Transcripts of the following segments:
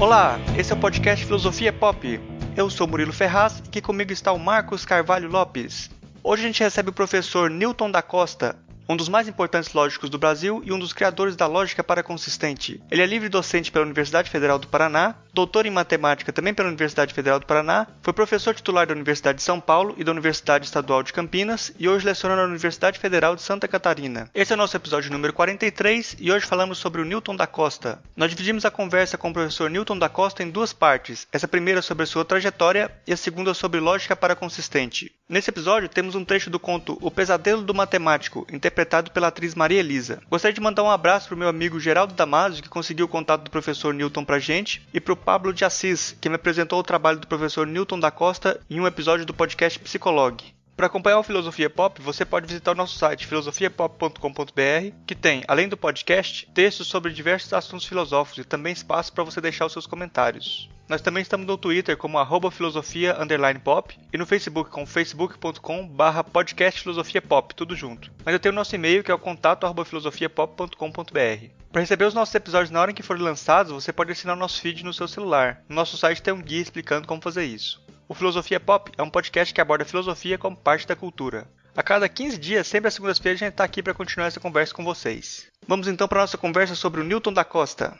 Olá, esse é o podcast Filosofia Pop. Eu sou Murilo Ferraz e aqui comigo está o Marcos Carvalho Lopes. Hoje a gente recebe o professor Newton da Costa, um dos mais importantes lógicos do Brasil e um dos criadores da lógica paraconsistente. Ele é livre-docente pela Universidade Federal do Paraná, doutor em matemática também pela Universidade Federal do Paraná, foi professor titular da Universidade de São Paulo e da Universidade Estadual de Campinas e hoje leciona na Universidade Federal de Santa Catarina. Esse é o nosso episódio número 43 e hoje falamos sobre o Newton da Costa. Nós dividimos a conversa com o professor Newton da Costa em duas partes, essa primeira sobre a sua trajetória e a segunda sobre lógica paraconsistente. Nesse episódio temos um trecho do conto O Pesadelo do Matemático, interpretado pela atriz Maria Elisa. Gostaria de mandar um abraço para o meu amigo Geraldo Damasio, que conseguiu o contato do professor Newton para a gente, e para o Pablo de Assis, que me apresentou o trabalho do professor Newton da Costa em um episódio do podcast Psicolog. Para acompanhar o Filosofia Pop, você pode visitar o nosso site filosofiapop.com.br, que tem, além do podcast, textos sobre diversos assuntos filosóficos e também espaço para você deixar os seus comentários. Nós também estamos no Twitter como @filosofia_pop e no Facebook como facebook.com/podcastfilosofiapop, tudo junto. Mas eu tenho o nosso e-mail que é o contato@filosofiapop.com.br. Para receber os nossos episódios na hora em que forem lançados, você pode assinar o nosso feed no seu celular. No nosso site tem um guia explicando como fazer isso. O Filosofia Pop é um podcast que aborda a filosofia como parte da cultura. A cada 15 dias, sempre às segundas-feiras, a gente está aqui para continuar essa conversa com vocês. Vamos então para a nossa conversa sobre o Newton da Costa.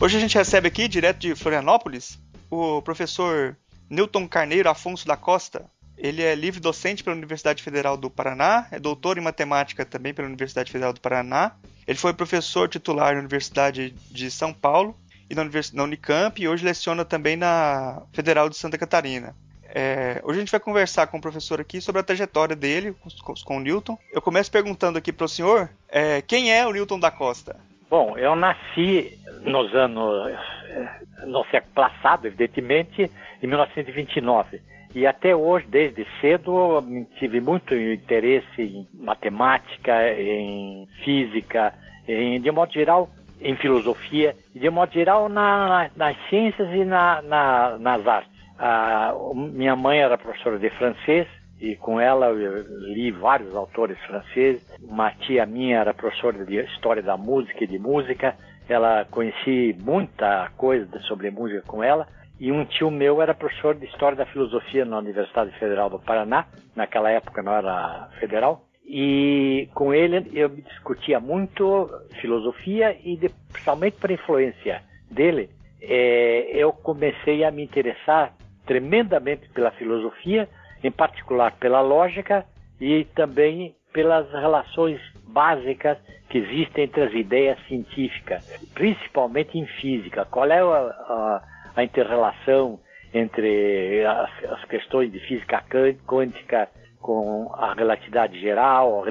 Hoje a gente recebe aqui, direto de Florianópolis, o professor Newton Carneiro Affonso da Costa. Ele é livre-docente pela Universidade Federal do Paraná, é doutor em matemática também pela Universidade Federal do Paraná. Ele foi professor titular na Universidade de São Paulo e na Unicamp e hoje leciona também na Federal de Santa Catarina. Hoje a gente vai conversar com o professor aqui sobre a trajetória dele com o Newton. Eu começo perguntando aqui para o senhor, quem é o Newton da Costa? Bom, eu nasci no século passado, evidentemente, em 1929. E até hoje, desde cedo, tive muito interesse em matemática, em física, de modo geral, em filosofia, e de modo geral nas ciências e nas artes. Minha mãe era professora de francês, e com ela eu li vários autores franceses. Uma tia minha era professora de história da música e de música. Ela conheci muita coisa sobre música com ela. E um tio meu era professor de História da Filosofia na Universidade Federal do Paraná, naquela época não era federal, e com ele eu discutia muito filosofia e, principalmente por influência dele, eu comecei a me interessar tremendamente pela filosofia, em particular pela lógica e também pelas relações básicas que existem entre as ideias científicas, principalmente em física. Qual é a inter-relação entre as questões de física quântica com a relatividade geral,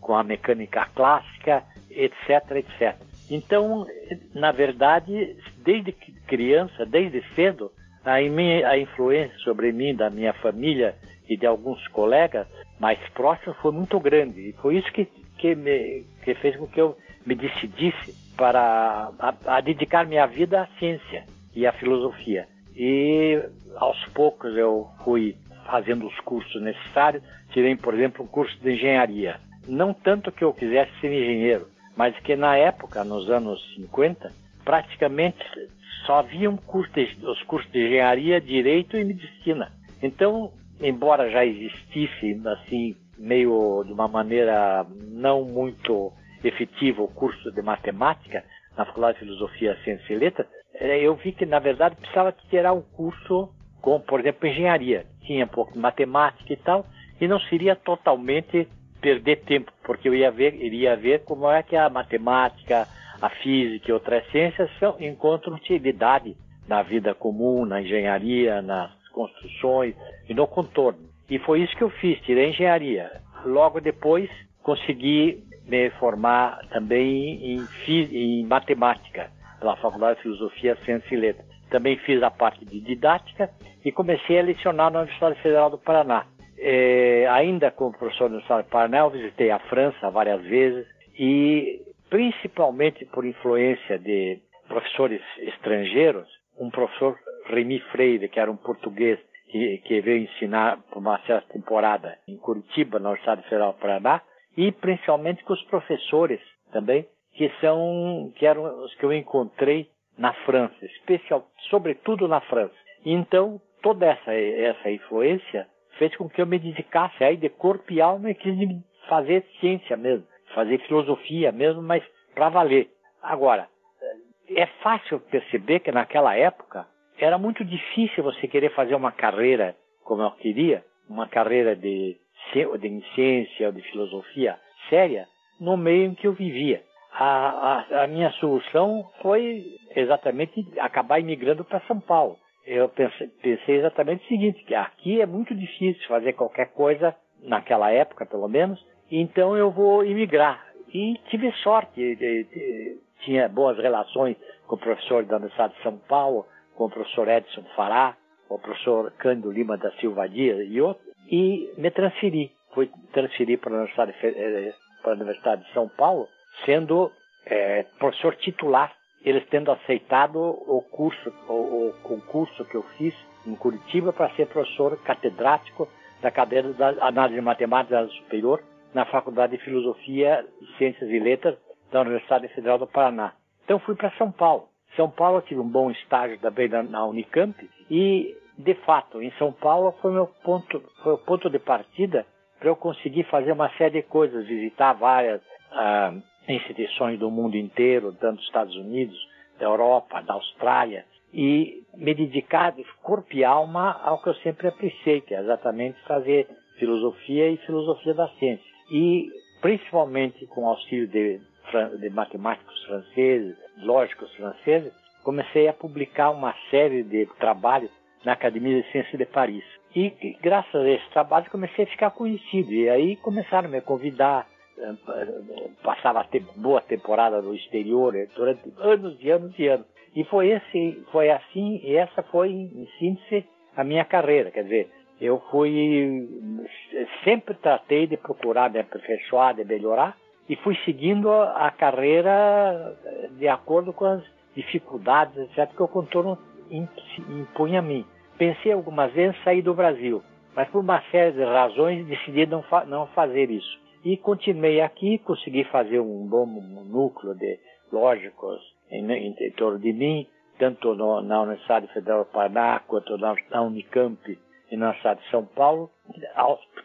com a mecânica clássica, etc, etc. Então, na verdade, desde criança, desde cedo, a influência sobre mim, da minha família e de alguns colegas mais próximos foi muito grande. E foi isso que fez com que eu me decidisse para a dedicar minha vida à ciência e a filosofia. E aos poucos eu fui fazendo os cursos necessários. Tirei, por exemplo, um curso de engenharia. Não tanto que eu quisesse ser engenheiro, mas que na época, nos anos 50, praticamente só havia os cursos de engenharia, direito e medicina. Então, embora já existisse, assim, meio de uma maneira não muito efetiva o curso de matemática na Faculdade de Filosofia, Ciência e Letras, eu vi que, na verdade, precisava tirar um curso com, por exemplo, engenharia. Tinha um pouco de matemática e tal, e não seria totalmente perder tempo, porque eu iria ver como é que a matemática, a física e outras ciências encontram utilidade na vida comum, na engenharia, nas construções e no contorno. E foi isso que eu fiz, tirei engenharia. Logo depois, consegui me formar também em matemática, pela Faculdade de Filosofia, Ciência e Letras. Também fiz a parte de didática e comecei a lecionar na Universidade Federal do Paraná. Ainda como professor da Universidade do Paraná, eu visitei a França várias vezes e, principalmente por influência de professores estrangeiros, um professor Remy Freire, que era um português, que veio ensinar por uma certa temporada em Curitiba, na Universidade Federal do Paraná, e principalmente com os professores também, que eram os que eu encontrei na França, sobretudo na França. Então, toda essa influência fez com que eu me dedicasse aí de corpo e alma e quis fazer ciência mesmo, fazer filosofia mesmo, mas para valer. Agora, é fácil perceber que naquela época era muito difícil você querer fazer uma carreira como eu queria, uma carreira de ciência ou de filosofia séria, no meio em que eu vivia. A minha solução foi exatamente acabar imigrando para São Paulo. Eu pensei exatamente o seguinte, que aqui é muito difícil fazer qualquer coisa, naquela época pelo menos, então eu vou imigrar. E tive sorte, tinha boas relações com o professor da Universidade de São Paulo, com o professor Edson Farrar, com o professor Cândido Lima da Silva Dias e outros, e me transferi. Fui transferir para a Universidade de São Paulo, sendo professor titular, eles tendo aceitado o concurso que eu fiz em Curitiba para ser professor catedrático da cadeira da Análise Matemática Superior na Faculdade de Filosofia, Ciências e Letras da Universidade Federal do Paraná. Então fui para São Paulo. São Paulo eu tive um bom estágio também na Unicamp e, de fato, em São Paulo foi o ponto de partida para eu conseguir fazer uma série de coisas, visitar várias instituições do mundo inteiro, tanto dos Estados Unidos, da Europa, da Austrália, e me dedicar de corpo e alma ao que eu sempre apreciei, que é exatamente fazer filosofia e filosofia da ciência. E, principalmente com o auxílio de matemáticos franceses, lógicos franceses, comecei a publicar uma série de trabalhos na Academia de Ciências de Paris. E, graças a esse trabalho, comecei a ficar conhecido. E aí começaram a me convidar, passava boa temporada no exterior durante anos e anos e anos. E essa foi, em síntese, a minha carreira. Quer dizer, sempre tratei de procurar me aperfeiçoar, de melhorar, e fui seguindo a carreira de acordo com as dificuldades, etc., que o contorno impunha a mim. Pensei algumas vezes em sair do Brasil, mas por uma série de razões decidi não fazer isso. E continuei aqui, consegui fazer um bom núcleo de lógicos em torno de mim, tanto na Universidade Federal do Paraná, quanto na Unicamp e na Universidade de São Paulo,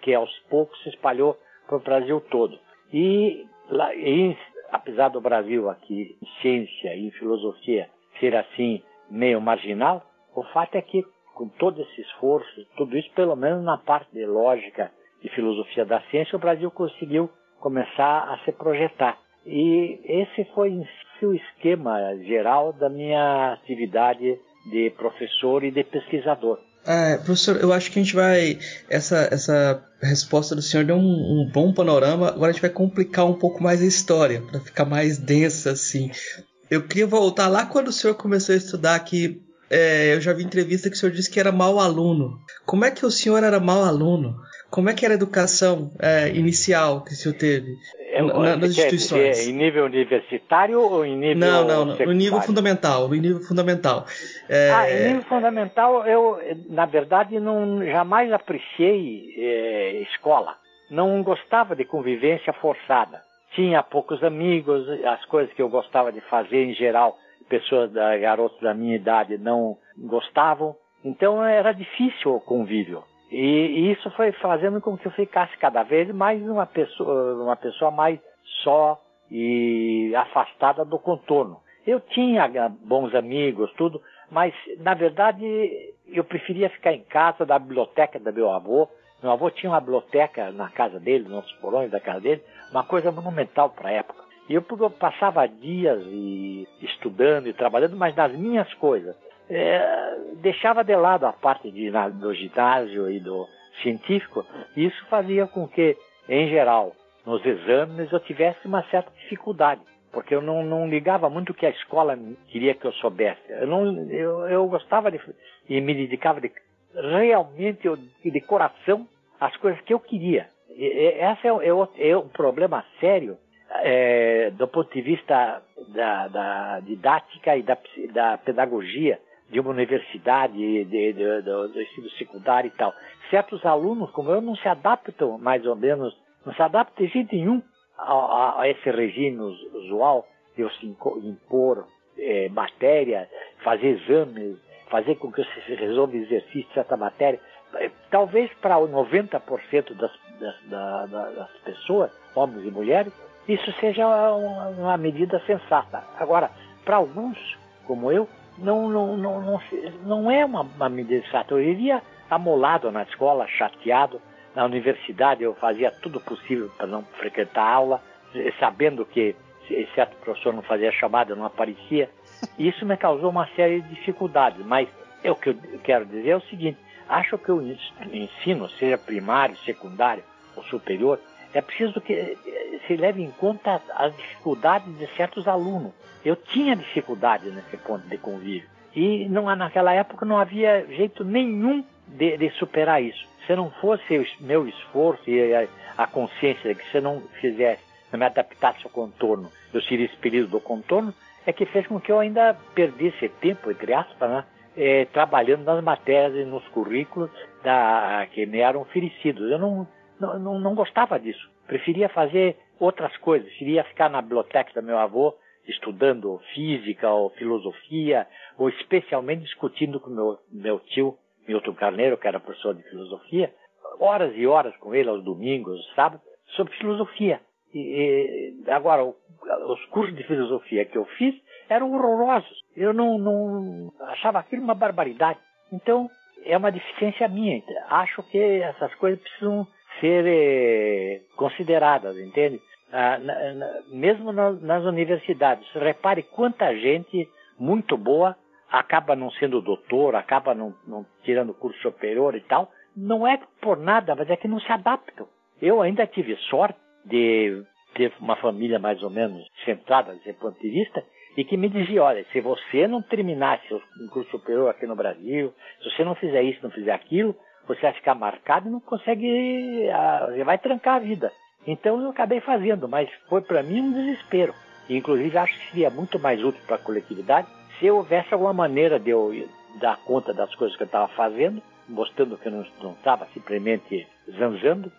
que aos poucos se espalhou para o Brasil todo. E apesar do Brasil aqui, em ciência e em filosofia, ser assim meio marginal, o fato é que, com todo esse esforço, tudo isso, pelo menos na parte de lógica, de filosofia da ciência, o Brasil conseguiu começar a se projetar. E esse foi o esquema geral da minha atividade de professor e de pesquisador. Professor, eu acho que a gente vai... Essa resposta do senhor deu um bom panorama. Agora a gente vai complicar um pouco mais a história, para ficar mais densa, assim. Eu queria voltar lá quando o senhor começou a estudar aqui. Eu já vi entrevista que o senhor disse que era mau aluno. Como é que o senhor era mau aluno? Como é que era a educação inicial que o senhor teve nas instituições? Em nível universitário ou em nível secundário? No nível fundamental. Em nível fundamental, eu, na verdade, jamais apreciei escola. Não gostava de convivência forçada. Tinha poucos amigos, as coisas que eu gostava de fazer em geral, pessoas, garotos da minha idade não gostavam. Então era difícil o convívio. E isso foi fazendo com que eu ficasse cada vez mais uma pessoa mais só e afastada do contorno. Eu tinha bons amigos, tudo, mas na verdade eu preferia ficar em casa da biblioteca do meu avô. Meu avô tinha uma biblioteca na casa dele, nos porões da casa dele, uma coisa monumental para a época. E eu passava dias estudando e trabalhando, mas nas minhas coisas. Deixava de lado a parte do ginásio e do científico, e isso fazia com que, em geral, nos exames eu tivesse uma certa dificuldade, porque eu não ligava muito o que a escola queria que eu soubesse. Eu gostava e me dedicava realmente, de coração, às coisas que eu queria. Esse é um problema sério do ponto de vista da didática e da pedagogia de uma universidade, do ensino secundário e tal. Certos alunos, como eu, não se adaptam mais ou menos, não se adaptam de jeito nenhum a esse regime usual de eu impor matéria, fazer exames, fazer com que se resolva o exercício de certa matéria. Talvez para 90% das pessoas, homens e mulheres, isso seja uma medida sensata. Agora, para alguns, como eu, não é uma medida sensata. Eu iria amolado na escola, chateado. Na universidade eu fazia tudo possível para não frequentar a aula, sabendo que certo professor não fazia chamada, não aparecia. E isso me causou uma série de dificuldades. Mas o que eu quero dizer é o seguinte: acho que o ensino, seja primário, secundário ou superior, é preciso que se leve em conta as dificuldades de certos alunos. Eu tinha dificuldade nesse ponto de convívio. E não, naquela época não havia jeito nenhum de superar isso. Se não fosse o meu esforço e a consciência de que se eu não fizesse, não me adaptasse ao contorno, eu seria expelido do contorno, é que fez com que eu ainda perdesse tempo, entre aspas, né? Trabalhando nas matérias e nos currículos que me eram oferecidos. Eu não gostava disso. Preferia fazer outras coisas. Preferia ficar na biblioteca do meu avô estudando física ou filosofia, ou especialmente discutindo com meu tio, Milton Carneiro, que era professor de filosofia, horas e horas com ele, aos domingos, aos sábados, sobre filosofia. Agora, os cursos de filosofia que eu fiz eram horrorosos. Eu não achava aquilo uma barbaridade. Então, é uma deficiência minha. Acho que essas coisas precisam ser consideradas, entende? Mesmo nas universidades. Repare quanta gente muito boa acaba não sendo doutor, acaba não tirando curso superior e tal. Não é por nada, mas é que não se adaptam. Eu ainda tive sorte de ter uma família mais ou menos centrada desse ponto de vista, e que me dizia: olha, se você não terminar seu curso superior aqui no Brasil, se você não fizer isso, não fizer aquilo, você vai ficar marcado e não consegue, você vai trancar a vida. Então eu acabei fazendo, mas foi para mim um desespero. E, inclusive, acho que seria muito mais útil para a coletividade se houvesse alguma maneira de eu dar conta das coisas que eu estava fazendo, mostrando que eu não estava simplesmente zanzando,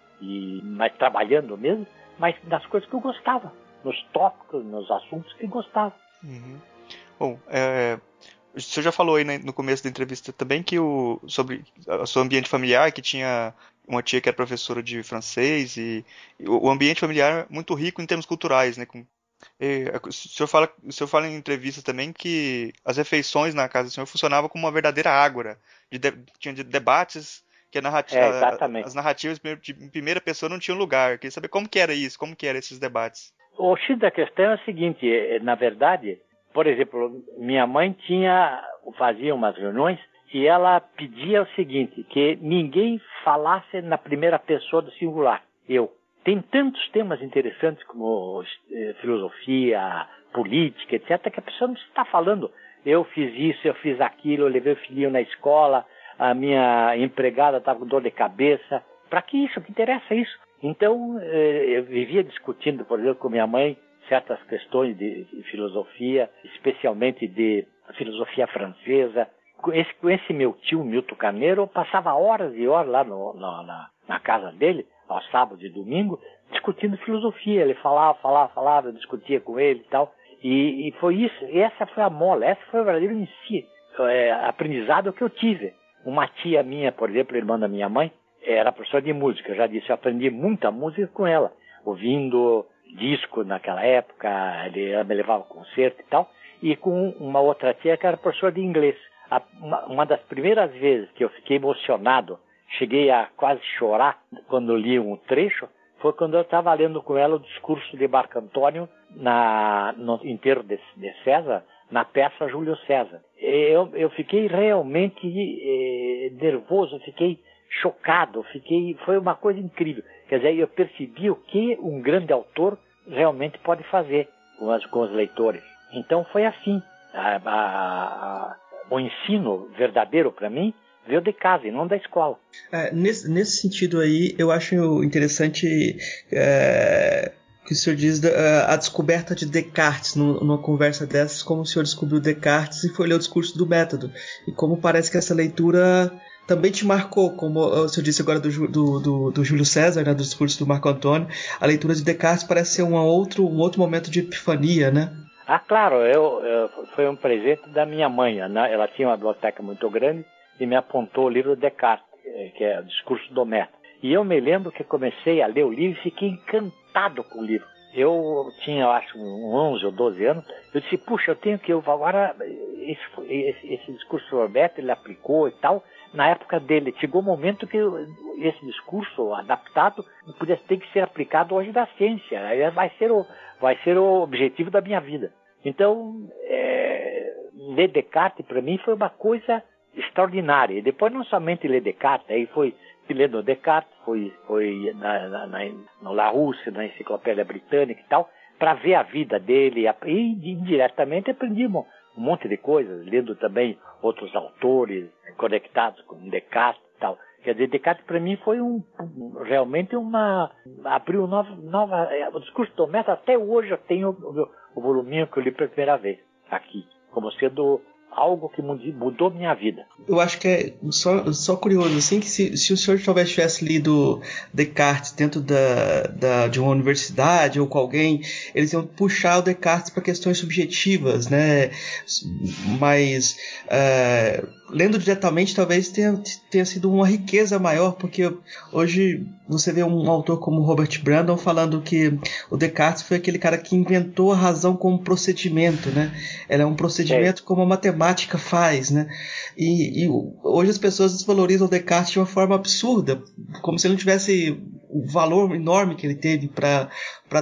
mas trabalhando mesmo, mas das coisas que eu gostava, nos tópicos, nos assuntos que eu gostava. Uhum. Bom, o senhor já falou aí no começo da entrevista também que sobre o seu ambiente familiar, que tinha uma tia que era professora de francês, e o ambiente familiar é muito rico em termos culturais, né? O senhor fala em entrevista também que as refeições na casa do senhor funcionavam como uma verdadeira ágora, tinha debates que as narrativas em primeira pessoa não tinham lugar. Eu queria saber como que era isso, como que eram esses debates. O X da questão é o seguinte: na verdade, por exemplo, minha mãe fazia umas reuniões e ela pedia o seguinte, que ninguém falasse na primeira pessoa do singular, eu. Tem tantos temas interessantes como filosofia, política, etc., que a pessoa não está falando: eu fiz isso, eu fiz aquilo, eu levei o filhinho na escola, a minha empregada estava com dor de cabeça. Para que isso? Que interessa isso? Então, eu vivia discutindo, por exemplo, com minha mãe, certas questões de filosofia, especialmente de filosofia francesa. Com esse meu tio, Milton Carneiro, eu passava horas e horas lá na casa dele, aos sábados e domingo, discutindo filosofia. Ele falava, eu discutia com ele e tal. E foi isso, essa foi a mola, essa foi o verdadeiro em si, aprendizado que eu tive. Uma tia minha, por exemplo, irmã da minha mãe, era professora de música. Eu já disse, eu aprendi muita música com ela, ouvindo disco naquela época, ela me levava ao concerto e tal, e com uma outra tia que era professora de inglês. Uma das primeiras vezes que eu fiquei emocionado, cheguei a quase chorar quando li um trecho, foi quando eu estava lendo com ela o discurso de Marco Antônio no enterro de César, na peça Júlio César. Eu fiquei realmente nervoso, fiquei chocado, foi uma coisa incrível. Quer dizer, eu percebi o que um grande autor realmente pode fazer com os leitores. Então foi assim. O ensino verdadeiro para mim veio de casa e não da escola. Nesse sentido aí, eu acho interessante que o senhor diz a descoberta de Descartes numa conversa dessas, como o senhor descobriu Descartes e foi ler o discurso do método, e como parece que essa leitura também te marcou, como o senhor disse agora do Júlio César, né, do discurso do Marco Antônio. A leitura de Descartes parece ser um outro momento de epifania, né? Ah, claro, foi um presente da minha mãe, né? Ela tinha uma biblioteca muito grande e me apontou o livro Descartes, que é o discurso do método. E eu me lembro que comecei a ler o livro e fiquei encantado com o livro. Eu tinha, eu acho, 11 ou 12 anos. Eu disse, puxa, eu tenho que... Agora, esse discurso do Roberto, ele aplicou e tal. Na época dele, chegou o momento que esse discurso adaptado pudesse ter que ser aplicado hoje da ciência. Vai ser o objetivo da minha vida. Então, ler Descartes, para mim, foi uma coisa extraordinária. E depois, não somente ler Descartes, aí foi... lendo Descartes, foi no La Rússia, na Enciclopédia Britânica e tal, para ver a vida dele, e indiretamente aprendi um monte de coisas, lendo também outros autores conectados com Descartes e tal. Quer dizer, Descartes para mim foi realmente uma... abriu nova... O discurso do método, até hoje eu tenho o voluminho que eu li pela primeira vez, aqui, como sendo... algo que mudou minha vida. Eu acho que é só curioso, assim, que se o senhor talvez tivesse lido Descartes dentro de uma universidade ou com alguém, eles iam puxar o Descartes para questões subjetivas, né? Mas lendo diretamente talvez tenha sido uma riqueza maior, porque hoje você vê um autor como Robert Brandon falando que o Descartes foi aquele cara que inventou a razão como procedimento, né? Ela é um procedimento como a matemática faz, né? E hoje as pessoas desvalorizam o Descartes de uma forma absurda, como se ele não tivesse o valor enorme que ele teve para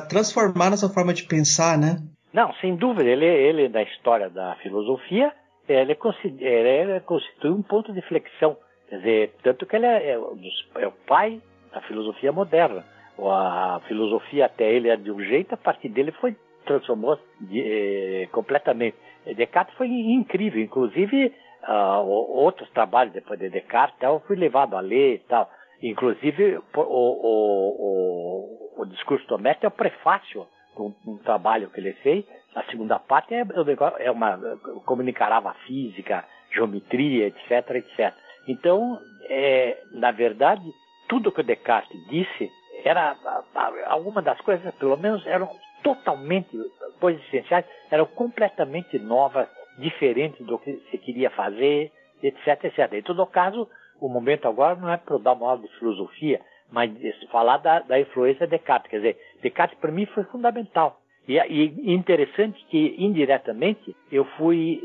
transformar nossa forma de pensar, né? Não, sem dúvida, ele da história da filosofia, ele constitui um ponto de flexão, quer dizer, tanto que ele é o pai da filosofia moderna. A filosofia até ele é de um jeito, a partir dele foi transformou completamente. Descartes foi incrível, inclusive outros trabalhos depois de Descartes, eu fui levado a ler e tal. Inclusive o discurso do método é o prefácio de um trabalho que ele fez. A segunda parte é uma comunicarava física, geometria, etc, etc. Então, na verdade, tudo que o Descartes disse era alguma das coisas, pelo menos, eram totalmente coisas essenciais, eram completamente novas, diferentes do que se queria fazer, etc, etc. Em todo caso, o momento agora não é para eu dar uma aula de filosofia, mas falar da influência de Descartes. Quer dizer, Descartes para mim foi fundamental. E interessante que, indiretamente, eu fui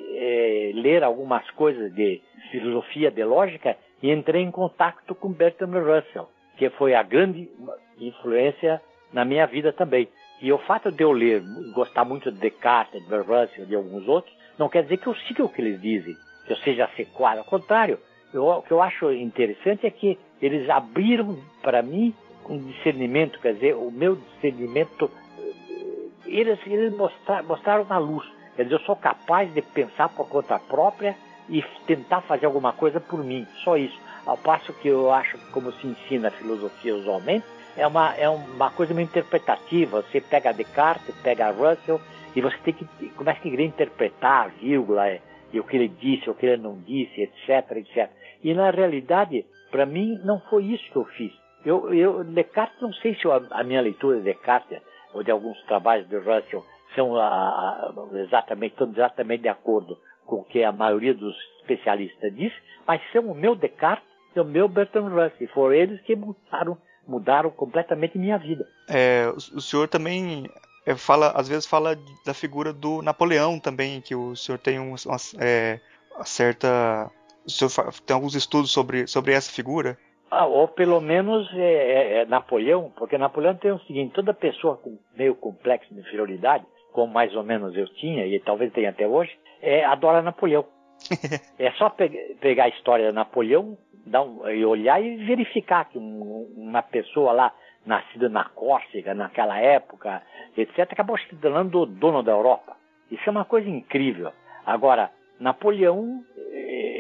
ler algumas coisas de filosofia de lógica e entrei em contato com Bertrand Russell, que foi a grande influência na minha vida também. E o fato de eu ler, gostar muito de Descartes, de Russell e de alguns outros, não quer dizer que eu siga o que eles dizem, que eu seja sequado. Ao contrário, o que eu acho interessante é que eles abriram para mim um discernimento, quer dizer, o meu discernimento... Eles mostraram na luz. Quer dizer, eu sou capaz de pensar por conta própria e tentar fazer alguma coisa por mim. Só isso. Ao passo que eu acho que, como se ensina a filosofia usualmente, é uma coisa meio interpretativa. Você pega Descartes, pega Russell, e você tem que começa a querer interpretar a vírgula, e o que ele disse, o que ele não disse, etc, etc. E, na realidade, para mim, não foi isso que eu fiz. Descartes, não sei se a minha leitura de Descartes... ou de alguns trabalhos de Russell, são exatamente de acordo com o que a maioria dos especialistas diz, mas são o meu Descartes e o meu Bertrand Russell. Foram eles que mudaram completamente minha vida. O senhor também às vezes fala da figura do Napoleão também, que o senhor tem uma certa... O senhor tem alguns estudos sobre essa figura? Ou pelo menos Napoleão, porque Napoleão tem o seguinte, toda pessoa com meio complexo de inferioridade, como mais ou menos eu tinha, e talvez tenha até hoje, adora Napoleão. É só pegar a história de Napoleão e olhar e verificar que uma pessoa lá, nascida na Córcega, naquela época, etc, acabou se tornando dono da Europa. Isso é uma coisa incrível. Agora, Napoleão,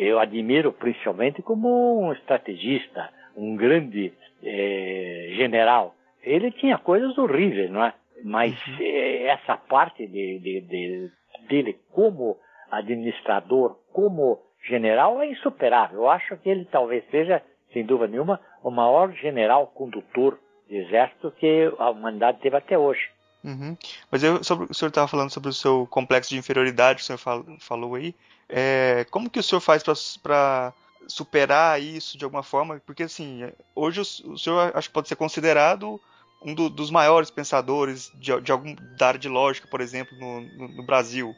eu admiro principalmente como um estrategista, um grande general. Ele tinha coisas horríveis, não é? Mas essa parte dele como administrador, como general, é insuperável. Eu acho que ele talvez seja, sem dúvida nenhuma, o maior general condutor de exército que a humanidade teve até hoje. Uhum. Mas o senhor estava falando sobre o seu complexo de inferioridade que o senhor falou aí. Como que o senhor faz para superar isso de alguma forma? Porque assim, hoje o senhor acho que pode ser considerado um dos maiores pensadores da área de lógica, por exemplo, no Brasil.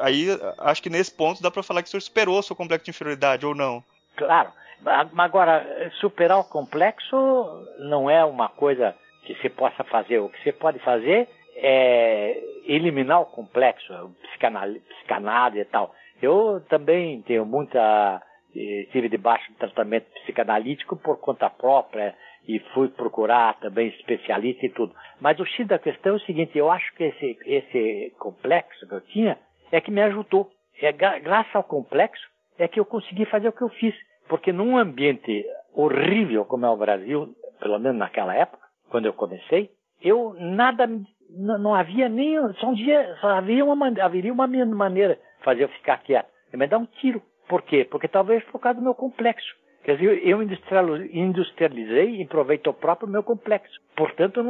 Aí acho que nesse ponto dá para falar que o senhor superou o seu complexo de inferioridade, ou não? Claro, agora superar o complexo não é uma coisa que você possa fazer. O que você pode fazer é eliminar o complexo, o psicanálise e tal. Eu também tenho estive debaixo de tratamento psicanalítico por conta própria e fui procurar também especialista e tudo. Mas o X da questão é o seguinte: eu acho que esse complexo que eu tinha é que me ajudou. Graças ao complexo é que eu consegui fazer o que eu fiz. Porque num ambiente horrível como é o Brasil, pelo menos naquela época, quando eu comecei, não havia nem... Só haveria uma maneira de fazer eu ficar quieto. É me dar um tiro. Por quê? Porque talvez por causa do meu complexo. Quer dizer, eu industrializei e aproveitei o próprio meu complexo. Portanto,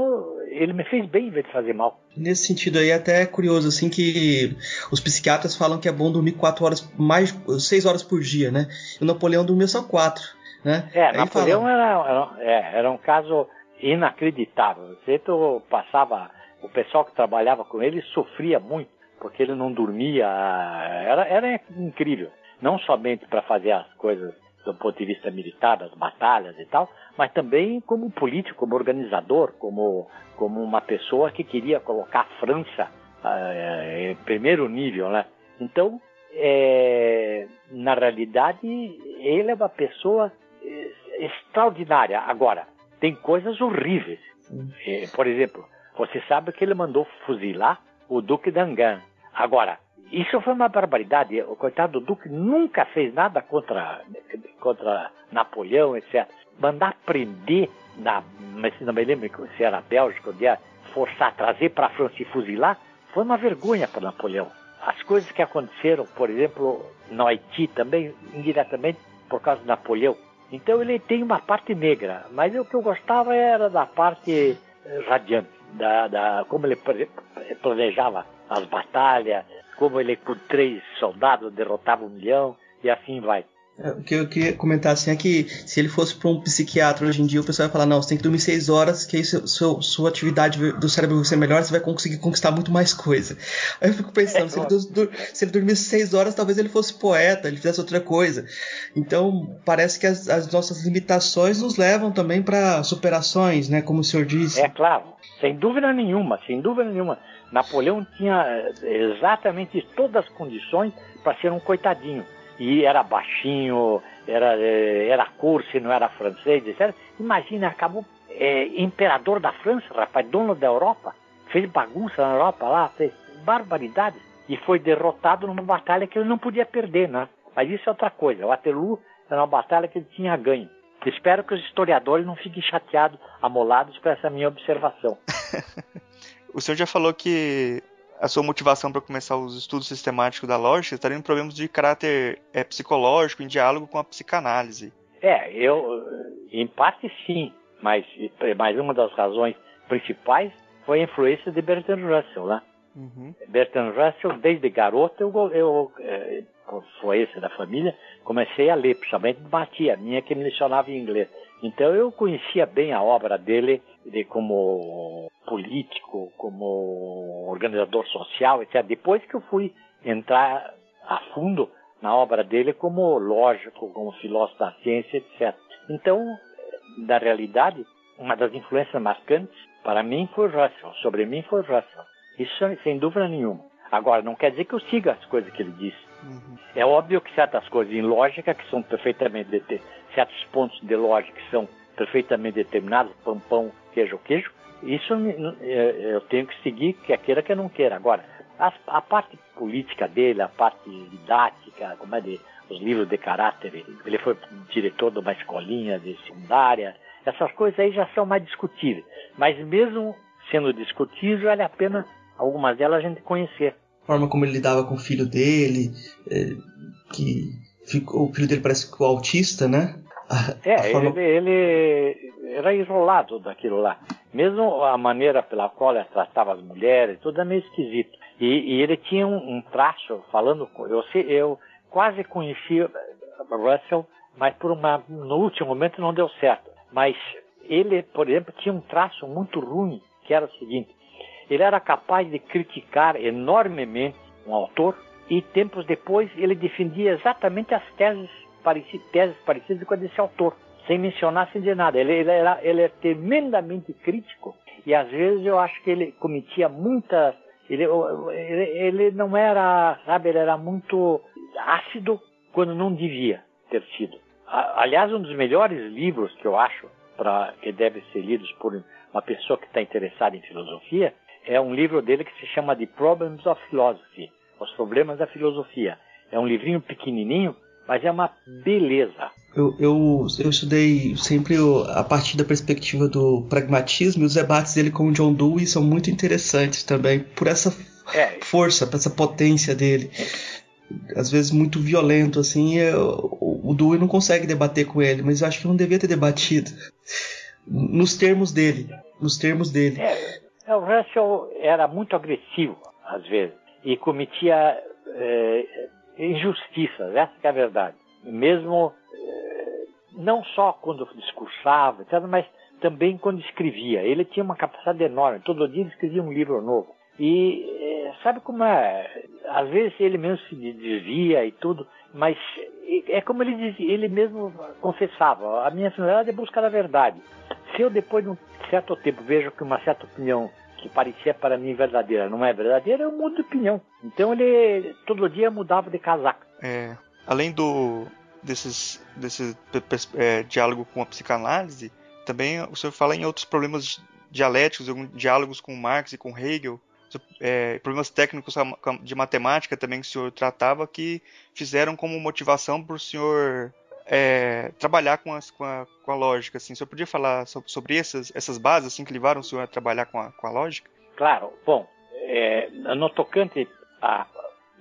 ele me fez bem em vez de fazer mal. Nesse sentido aí, até é curioso, assim, que os psiquiatras falam que é bom dormir 6 horas por dia, né? E o Napoleão dormiu só 4, né? Napoleão era um caso inacreditável. O pessoal que trabalhava com ele sofria muito, porque ele não dormia. Era incrível. Não somente para fazer as coisas do ponto de vista militar, das batalhas e tal, mas também como político, como organizador, como uma pessoa que queria colocar a França em primeiro nível, né? Então, na realidade, ele é uma pessoa extraordinária. Agora, tem coisas horríveis. Por exemplo, você sabe que ele mandou fuzilar o Duque d'Angan. Agora, isso foi uma barbaridade. O coitado do Duque nunca fez nada contra Napoleão, etc. Mandar prender, não me lembro se era a Bélgica, onde era, forçar, trazer para a França e fuzilar, foi uma vergonha para Napoleão. As coisas que aconteceram, por exemplo, no Haiti também, indiretamente, por causa de Napoleão. Então ele tem uma parte negra, mas o que eu gostava era da parte radiante, como ele planejava as batalhas, como ele com 3 soldados derrotava 1 milhão, e assim vai. O que eu queria comentar assim é que se ele fosse para um psiquiatra hoje em dia, o pessoal vai falar: não, você tem que dormir 6 horas, que aí sua atividade do cérebro vai ser melhor, você vai conseguir conquistar muito mais coisa. Aí eu fico pensando, se ele dormisse 6 horas, talvez ele fosse poeta, ele fizesse outra coisa. Então parece que as nossas limitações nos levam também para superações, né, como o senhor disse. É claro, sem dúvida nenhuma, sem dúvida nenhuma. Napoleão tinha exatamente todas as condições para ser um coitadinho. E era baixinho, era corso, não era francês, etc. Imagina, acabou imperador da França, rapaz, dono da Europa, fez bagunça na Europa lá, fez barbaridade, e foi derrotado numa batalha que ele não podia perder, né? Mas isso é outra coisa. Waterloo era uma batalha que ele tinha ganho. Espero que os historiadores não fiquem chateados, amolados com essa minha observação. O senhor já falou que a sua motivação para começar os estudos sistemáticos da lógica estaria em problemas de caráter psicológico, em diálogo com a psicanálise. Eu, em parte, sim, mas uma das razões principais foi a influência de Bertrand Russell, né? Uhum. Bertrand Russell, desde garoto, com influência da família, comecei a ler, principalmente de uma tia minha que me lecionava em inglês. Então eu conhecia bem a obra dele, como político, como organizador social, etc. Depois que eu fui entrar a fundo na obra dele como lógico, como filósofo da ciência, etc. Então, na realidade, uma das influências marcantes para mim foi Russell, sobre mim foi Russell. Isso sem dúvida nenhuma. Agora, não quer dizer que eu siga as coisas que ele disse. Uhum. É óbvio que certas coisas em lógica que são perfeitamente certos pontos de lógica que são perfeitamente determinados, pão, queijo, isso eu tenho que seguir, quer queira, quer não queira. Agora, a parte política dele, a parte didática, os livros de caráter, ele foi diretor de uma escolinha de secundária, essas coisas aí já são mais discutíveis. Mas mesmo sendo discutidas, vale a pena algumas delas a gente conhecer. A forma como ele lidava com o filho dele, que o filho dele parece que o autista, né? Ele era isolado daquilo lá. Mesmo a maneira pela qual ele tratava as mulheres, tudo é meio esquisito. E ele tinha um traço, falando com... Eu quase conheci Russell, mas no último momento não deu certo. Mas ele, por exemplo, tinha um traço muito ruim, que era o seguinte. Ele era capaz de criticar enormemente um autor e tempos depois ele defendia exatamente as teses parecidas com a desse autor, sem mencionar de nada. Ele era tremendamente crítico e às vezes eu acho que ele cometia muitas... Ele não era, sabe, ele era muito ácido quando não devia ter sido. Aliás, um dos melhores livros que eu acho que deve ser lidos por uma pessoa que está interessada em filosofia é um livro dele que se chama The Problems of Philosophy, Os Problemas da Filosofia. É um livrinho pequenininho, mas é uma beleza. Eu estudei sempre a partir da perspectiva do pragmatismo, e os debates dele com o John Dewey são muito interessantes também, por essa força, por essa potência dele. Às vezes muito violento, assim, o Dewey não consegue debater com ele, mas eu acho que não devia ter debatido nos termos dele. O Russell era muito agressivo, às vezes, e cometia... injustiças, essa que é a verdade. Mesmo, não só quando discursava, etc., mas também quando escrevia. Ele tinha uma capacidade enorme. Todo dia ele escrevia um livro novo. E sabe como é? Às vezes ele mesmo se desvia e tudo, mas é como ele dizia, ele mesmo confessava. A minha finalidade é buscar a verdade. Se eu depois de um certo tempo vejo que uma certa opinião que parecia para mim verdadeira, não é verdadeira, eu mudo de opinião. Então ele todo dia mudava de casaco. Além desse diálogo com a psicanálise, também o senhor fala em outros problemas dialéticos, diálogos com Marx e com Hegel, problemas técnicos de matemática também que o senhor tratava, que fizeram como motivação para o senhor trabalhar com a lógica, assim. O senhor podia falar sobre essas bases assim, que levaram o senhor a trabalhar com a lógica? Claro. Bom, no tocante a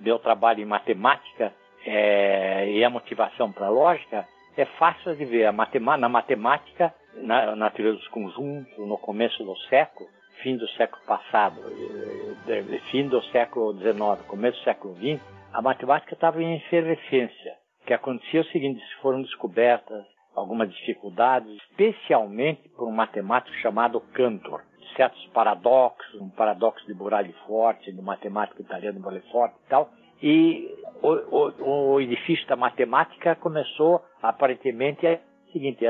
meu trabalho em matemática e a motivação para a lógica, é fácil de ver. Na matemática, na teoria dos conjuntos, no começo do século, fim do século passado, fim do século XIX, começo do século XX, a matemática estava em efervescência. O que acontecia é o seguinte: foram descobertas algumas dificuldades, especialmente por um matemático chamado Cantor. Certos paradoxos, um paradoxo de Burali-Forte, do matemático italiano Burali-Forte e tal. E o edifício da matemática começou, aparentemente, a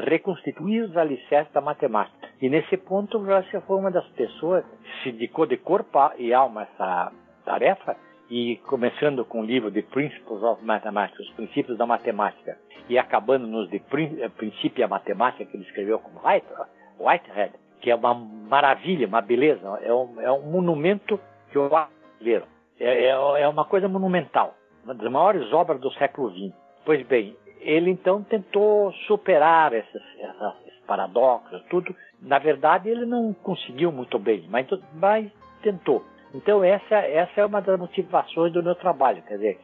reconstituir os alicerces da matemática. E nesse ponto, Russell foi uma das pessoas que se dedicou de corpo e alma a essa tarefa, e começando com o livro The Principles of Mathematics, Os Princípios da Matemática, e acabando nos The Principia Matemática, que ele escreveu como Whitehead, que é uma maravilha, uma beleza, é um monumento que eu ver. É uma coisa monumental, uma das maiores obras do século XX. Pois bem, ele então tentou superar esses paradoxos, tudo. Na verdade, ele não conseguiu muito bem, mas tentou. Então essa é uma das motivações do meu trabalho, quer dizer,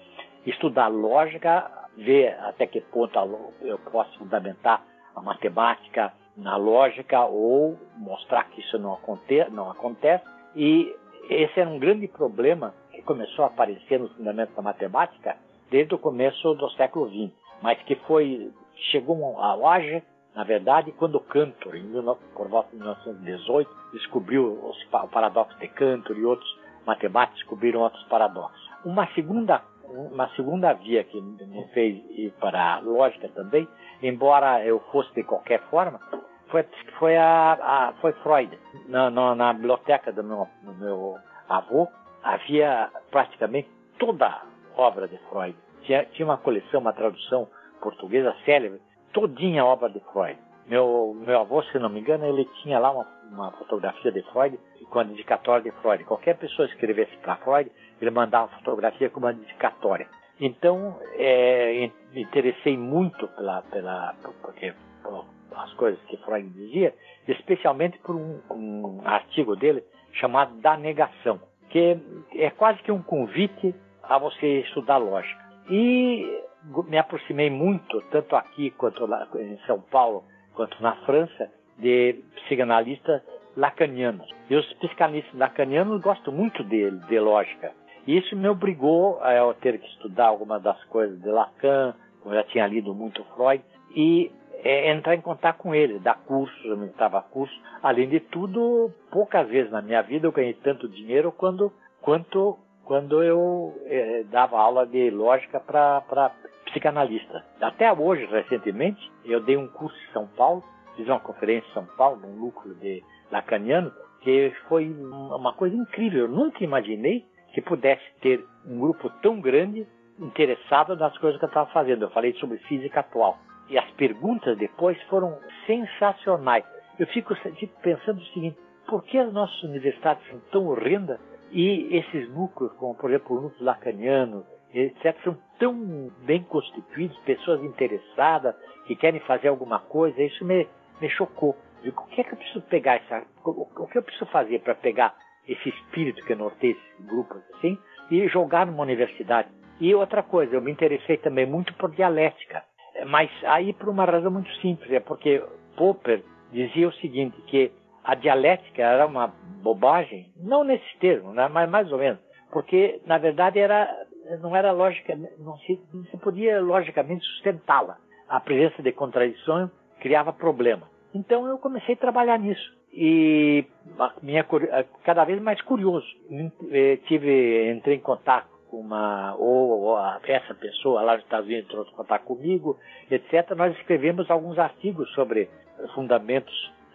estudar lógica, ver até que ponto eu posso fundamentar a matemática na lógica ou mostrar que isso não acontece. E esse era um grande problema que começou a aparecer nos fundamentos da matemática desde o começo do século XX, mas que chegou ao auge, na verdade, quando Cantor, por volta de 1918, descobriu o paradoxo de Cantor e outros matemáticos descobriram outros paradoxos. Uma segunda via que me fez ir para a lógica também, embora eu fosse de qualquer forma, foi Freud. Na biblioteca do meu avô havia praticamente toda a obra de Freud. Tinha uma coleção, uma tradução portuguesa célebre, todinha a obra de Freud. Meu avô, se não me engano, ele tinha lá uma fotografia de Freud com a dedicatória de Freud. Qualquer pessoa que escrevesse para Freud, ele mandava uma fotografia com uma dedicatória. Então, me interessei muito por as coisas que Freud dizia, especialmente por um artigo dele chamado da negação, que é quase que um convite a você estudar lógica. E me aproximei muito, tanto aqui quanto lá, em São Paulo, quanto na França, de psicanalistas lacanianos. E os psicanalistas lacanianos gostam muito de lógica. E isso me obrigou a ter que estudar algumas das coisas de Lacan, eu já tinha lido muito Freud, e entrar em contato com ele, dar cursos, eu ministrava cursos. Além de tudo, poucas vezes na minha vida eu ganhei tanto dinheiro quanto eu dava aula de lógica para psicanalista. Até hoje, recentemente, eu dei um curso em São Paulo, fiz uma conferência em São Paulo, num núcleo de lacaniano, que foi uma coisa incrível. Eu nunca imaginei que pudesse ter um grupo tão grande interessado nas coisas que eu estava fazendo. Eu falei sobre física atual. E as perguntas depois foram sensacionais. Eu fico pensando o seguinte: por que as nossas universidades são tão horrendas e esses núcleos, como por exemplo o núcleo lacaniano, etc., são tão bem constituídos, pessoas interessadas que querem fazer alguma coisa? Isso me chocou. Digo, o que é que eu preciso pegar o que eu preciso fazer para pegar esse espírito que norteia esses grupos assim e jogar numa universidade? E outra coisa, eu me interessei também muito por dialética. Mas aí por uma razão muito simples, é porque Popper dizia o seguinte, que a dialética era uma bobagem, não nesse termo, né, mas mais ou menos, porque na verdade não era lógica, não se podia logicamente sustentá-la. A presença de contradições criava problema. Então eu comecei a trabalhar nisso e cada vez mais curioso, entrei em contato essa pessoa lá nos Estados Unidos entrou em contato comigo, etc. Nós escrevemos alguns artigos sobre fundamentos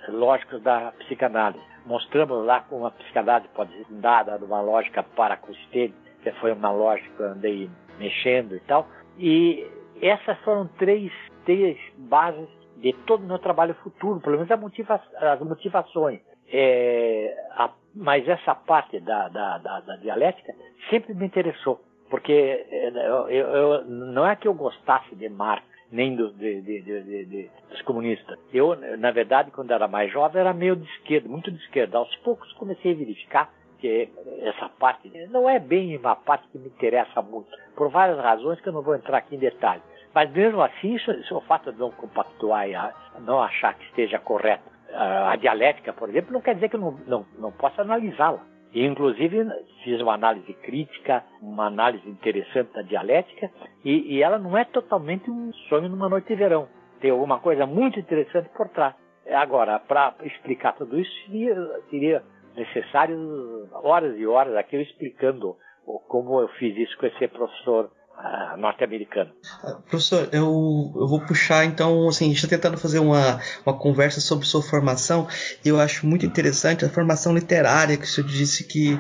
lógicos da psicanálise. Mostramos lá como a psicanálise pode ser fundada numa lógica paraconsistente, que foi uma lógica que eu andei mexendo e tal. E essas foram três bases de todo o meu trabalho futuro, pelo menos as motivações. Mas essa parte da dialética sempre me interessou, porque eu não é que eu gostasse de Marx nem dos comunistas. Eu, na verdade, quando era mais jovem, era meio de esquerda, muito de esquerda. Aos poucos comecei a verificar que essa parte não é bem uma parte que me interessa muito, por várias razões que eu não vou entrar aqui em detalhe. Mas mesmo assim, isso é o fato de não compactuar e não achar que esteja correto. A dialética, por exemplo, não quer dizer que eu não possa analisá-la. E, inclusive, fiz uma análise crítica, uma análise interessante da dialética, e ela não é totalmente um sonho numa noite de verão. Tem alguma coisa muito interessante por trás. Agora, para explicar tudo isso, seria necessário horas e horas aqui eu explicando como eu fiz isso com esse professor norte-americano. Professor, eu vou puxar então, assim, a gente está tentando fazer uma conversa sobre sua formação, e eu acho muito interessante a formação literária que o senhor disse que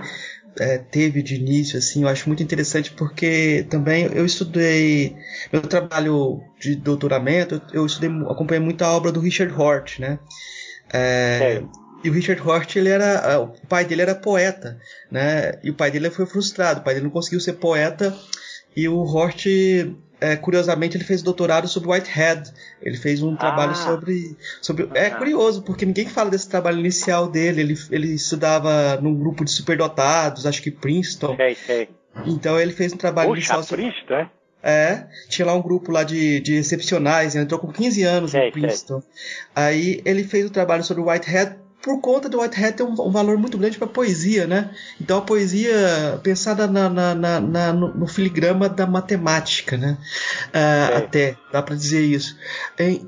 teve de início, assim, eu acho muito interessante porque também eu estudei, meu trabalho de doutoramento, eu estudei, acompanhei muito a obra do Richard Hort, né? E o Richard Hort, o pai dele era poeta, né? E o pai dele foi frustrado, o pai dele não conseguiu ser poeta. E o Hort, curiosamente, ele fez doutorado sobre Whitehead. Ele fez um trabalho sobre... É curioso, porque ninguém fala desse trabalho inicial dele. Ele estudava num grupo de superdotados, acho que Princeton. Sei. Então ele fez um trabalho inicial sobre... Princeton, é? Tinha lá um grupo lá de excepcionais. Ele entrou com 15 anos no Princeton. Aí ele fez um trabalho sobre Whitehead, por conta do Whitehead ter um valor muito grande para a poesia, né? Então a poesia pensada no filigrama da matemática, né? Até, dá para dizer isso.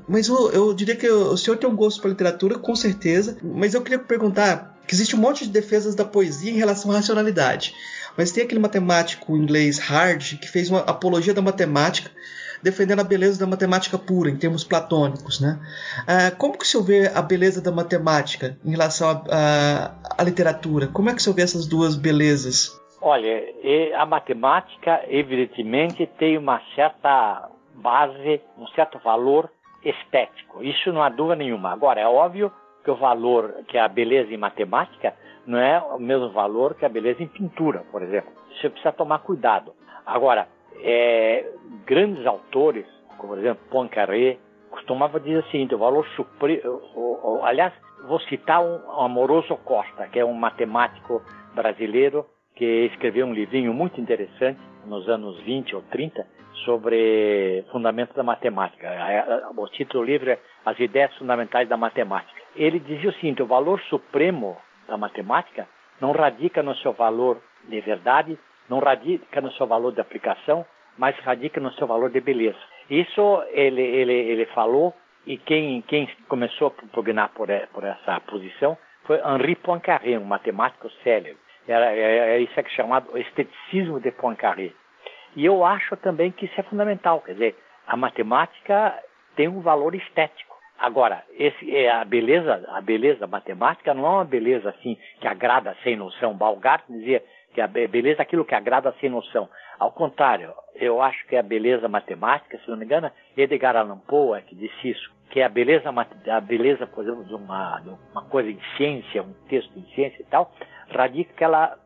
Mas eu diria que o senhor tem um gosto para literatura, com certeza, mas eu queria perguntar que existe um monte de defesas da poesia em relação à racionalidade, mas tem aquele matemático inglês Hardy que fez uma apologia da matemática, defendendo a beleza da matemática pura, em termos platônicos, né? Como que o senhor vê a beleza da matemática em relação à literatura? Como é que o senhor vê essas duas belezas? Olha, a matemática, evidentemente, tem uma certa base, um certo valor estético. Isso não há dúvida nenhuma. Agora, é óbvio que o valor, que a beleza em matemática, não é o mesmo valor que a beleza em pintura, por exemplo. Você precisa tomar cuidado. Agora, grandes autores, como por exemplo Poincaré, costumava dizer assim, o valor supremo... Aliás, vou citar um Amoroso Costa, que é um matemático brasileiro que escreveu um livrinho muito interessante nos anos 20 ou 30 sobre fundamentos da matemática. O título do livro é As Ideias Fundamentais da Matemática. Ele dizia o seguinte, o valor supremo da matemática não radica no seu valor de verdade, não radica no seu valor de aplicação, mas radica no seu valor de beleza. Isso ele falou, e quem começou a propugnar por essa posição foi Henri Poincaré, um matemático célebre. Isso é chamado esteticismo de Poincaré. E eu acho também que isso é fundamental, quer dizer, a matemática tem um valor estético. Agora, a beleza matemática não é uma beleza assim que agrada sem noção. Baumgarten dizia que a beleza é aquilo que agrada sem noção. Ao contrário, eu acho que a beleza matemática, se não me engano, Edgar Allan Poe é que disse isso, que a beleza, por exemplo, de uma coisa em ciência, um texto em ciência e tal, radica que ela,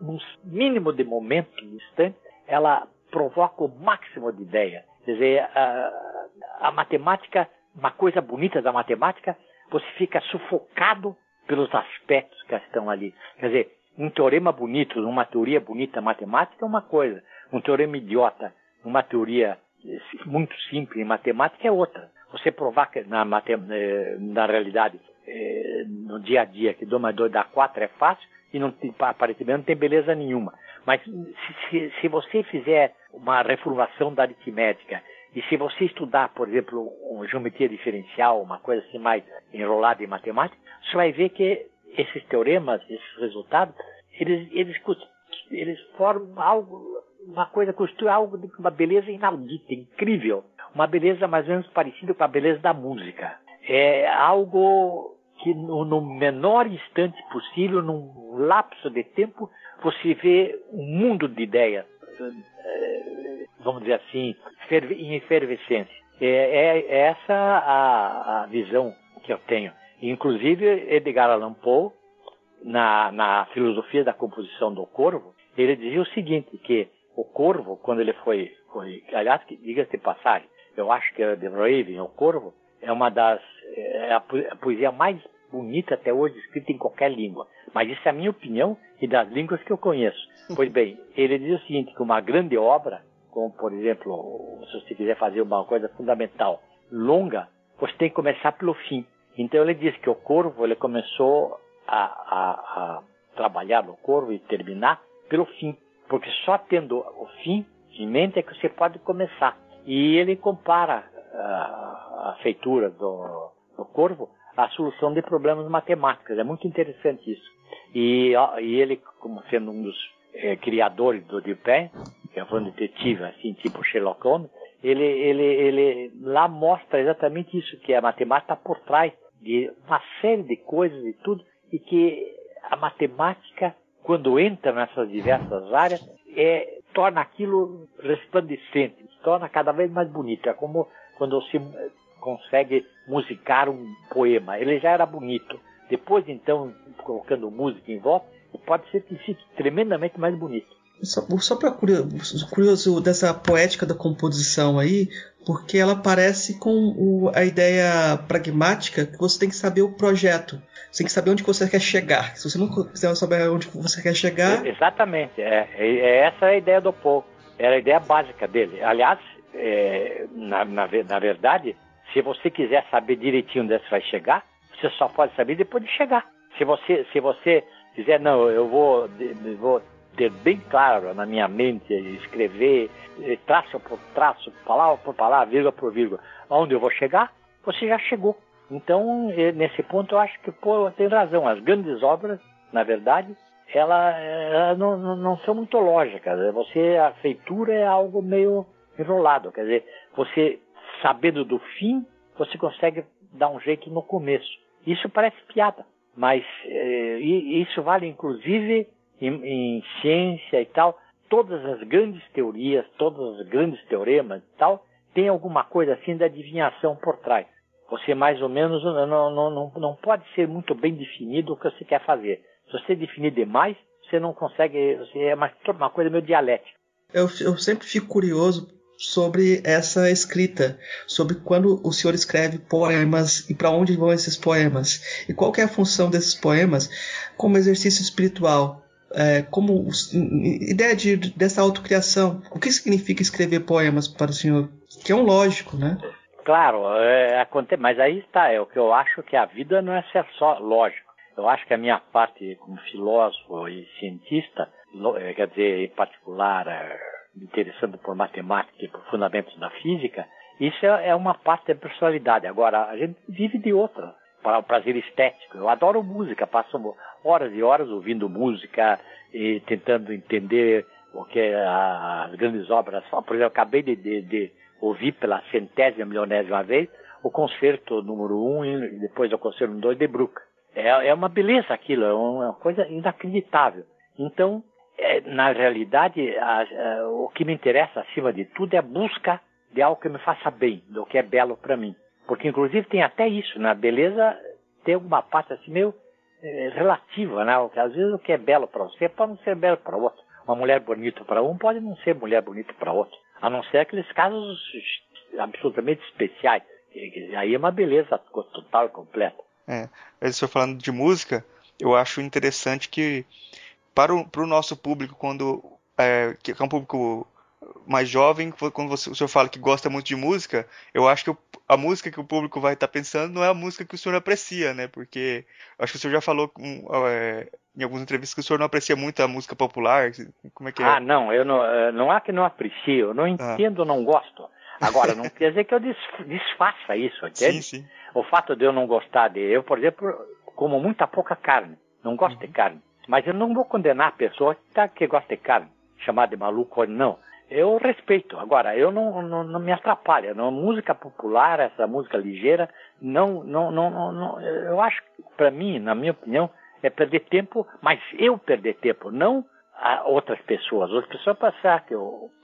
num mínimo de momento, de instante, ela provoca o máximo de ideia. Quer dizer, a matemática... Uma coisa bonita da matemática, você fica sufocado pelos aspectos que estão ali. Quer dizer, um teorema bonito, uma teoria bonita matemática é uma coisa. Um teorema idiota, uma teoria muito simples em matemática é outra. Você provar que na realidade, no dia a dia, que 2 mais 2 dá 4 é fácil e não tem, aparentemente não tem beleza nenhuma. Mas se você fizer uma reformulação da aritmética... E se você estudar, por exemplo, geometria diferencial, uma coisa assim mais enrolada em matemática, você vai ver que esses teoremas, esses resultados, eles formam algo, uma coisa, constitui algo de uma beleza inaudita, incrível. Uma beleza mais ou menos parecida com a beleza da música. É algo que no menor instante possível, num lapso de tempo, você vê um mundo de ideias, vamos dizer assim, em efervescência. É essa a visão que eu tenho. Inclusive, Edgar Allan Poe, na filosofia da composição do Corvo, ele dizia o seguinte, que o Corvo, quando ele foi aliás, diga-se de passagem, eu acho que The Raven, o Corvo, é uma das... É a poesia mais bonita até hoje escrita em qualquer língua. Mas isso é a minha opinião e das línguas que eu conheço. Pois bem, ele diz o seguinte, que uma grande obra, como, por exemplo, se você quiser fazer uma coisa fundamental, longa, você tem que começar pelo fim. Então ele diz que o Corvo, ele começou a trabalhar no Corvo e terminar pelo fim. Porque só tendo o fim em mente é que você pode começar. E ele compara a feitura do Corvo à solução de problemas matemáticos. É muito interessante isso. E ele, como sendo um dos criadores do Dupin, que é um detetive, assim, tipo Sherlock Holmes, ele lá mostra exatamente isso, que a matemática está por trás de uma série de coisas e tudo, e que a matemática, quando entra nessas diversas áreas, torna aquilo resplandecente, torna cada vez mais bonito. É como quando você consegue musicar um poema. Ele já era bonito. Depois, então, colocando música em volta, pode ser que fique tremendamente mais bonito. Só para curioso dessa poética da composição aí, porque ela parece com a ideia pragmática que você tem que saber o projeto, você tem que saber onde você quer chegar. Se você não quiser saber onde você quer chegar... Exatamente, essa é a ideia do Poe, era a ideia básica dele. Aliás, na verdade, se você quiser saber direitinho onde você vai chegar, você só pode saber depois de chegar. Se você quiser, não, eu vou ter bem claro na minha mente, escrever traço por traço, palavra por palavra, vírgula por vírgula, aonde eu vou chegar, você já chegou. Então, nesse ponto, eu acho que Poe tem razão. As grandes obras, na verdade, elas não são muito lógicas. A feitura é algo meio enrolado. Quer dizer, você, sabendo do fim, você consegue dar um jeito no começo. Isso parece piada, mas isso vale, inclusive... Em ciência e tal, todas as grandes teorias, todos os grandes teoremas e tal, tem alguma coisa assim da adivinhação por trás. Você mais ou menos não pode ser muito bem definido o que você quer fazer. Se você definir demais, você não consegue, é uma coisa meio dialética. Eu sempre fico curioso sobre essa escrita, sobre quando o senhor escreve poemas e para onde vão esses poemas, e qual que é a função desses poemas como exercício espiritual, como ideia dessa autocriação. O que significa escrever poemas para o senhor? Que é um lógico, né? Claro, mas aí está, é o que eu acho, que a vida não é ser só lógico. Eu acho que a minha parte como filósofo e cientista, quer dizer, em particular, me interessando por matemática e por fundamentos da física, isso é uma parte da personalidade. Agora, a gente vive de outra, para o prazer estético. Eu adoro música, passo horas e horas ouvindo música e tentando entender o que é as grandes obras. Por exemplo, eu acabei de ouvir pela centésima, milionésima vez o concerto número 1 e depois o concerto número 2 de Bruch. É uma beleza aquilo, é uma coisa inacreditável. Então, na realidade, o que me interessa acima de tudo é a busca de algo que me faça bem, do que é belo para mim. Porque, inclusive, tem até isso, na beleza tem uma parte assim meio relativa, né? Às vezes o que é belo para você pode não ser belo para o outro. Uma mulher bonita para um pode não ser mulher bonita para outro. A não ser aqueles casos absolutamente especiais. Aí é uma beleza total e completa. O senhor falando de música, eu acho interessante que para o nosso público, que é um público mais jovem, quando o senhor fala que gosta muito de música, eu acho que a música que o público vai estar pensando não é a música que o senhor aprecia, né? Porque acho que o senhor já falou em algumas entrevistas que o senhor não aprecia muito a música popular. Como é que é? Não, eu não é que não aprecio, eu não entendo, não gosto. Agora, não quer dizer que eu desfaça isso, entende? Sim, sim. O fato de eu não gostar eu, por exemplo, como muita pouca carne, não gosto de carne. Mas eu não vou condenar a pessoa que gosta de carne, chamar de maluco ou não. Eu respeito. Agora, eu não me atrapalha. Não, música popular, essa música ligeira, não. Eu acho que, para mim, na minha opinião, é perder tempo, mas eu perder tempo, não a outras pessoas. Outras pessoas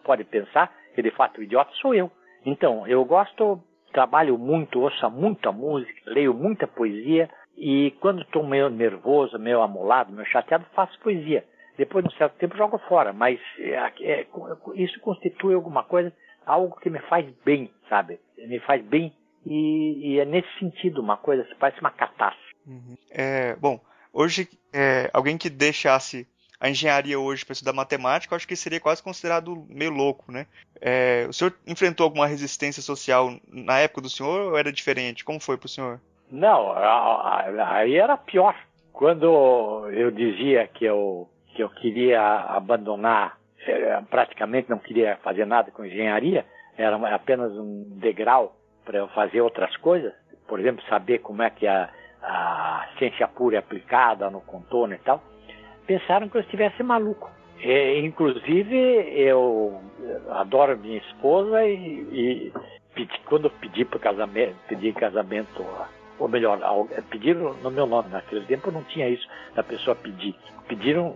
podem pensar que, de fato, o idiota sou eu. Então, eu gosto, trabalho muito, ouço muita música, leio muita poesia, e quando estou meio nervoso, meio amolado, meio chateado, faço poesia. Depois de um certo tempo jogo fora, mas isso constitui alguma coisa, algo que me faz bem, sabe? Me faz bem e é nesse sentido uma coisa que parece uma catástrofe. Bom, hoje alguém que deixasse a engenharia hoje para estudar matemática, eu acho que seria quase considerado meio louco, né? O senhor enfrentou alguma resistência social na época do senhor ou era diferente? Como foi para o senhor? Não, aí era pior. Quando eu dizia que eu queria abandonar, praticamente não queria fazer nada com engenharia, era apenas um degrau para eu fazer outras coisas, por exemplo, saber como é que a ciência pura é aplicada no contorno e tal, pensaram que eu estivesse maluco. Inclusive, eu adoro minha esposa quando eu pedi casamento, ou melhor, pediram no meu nome, naquele tempo não tinha isso da pessoa pedir. Pediram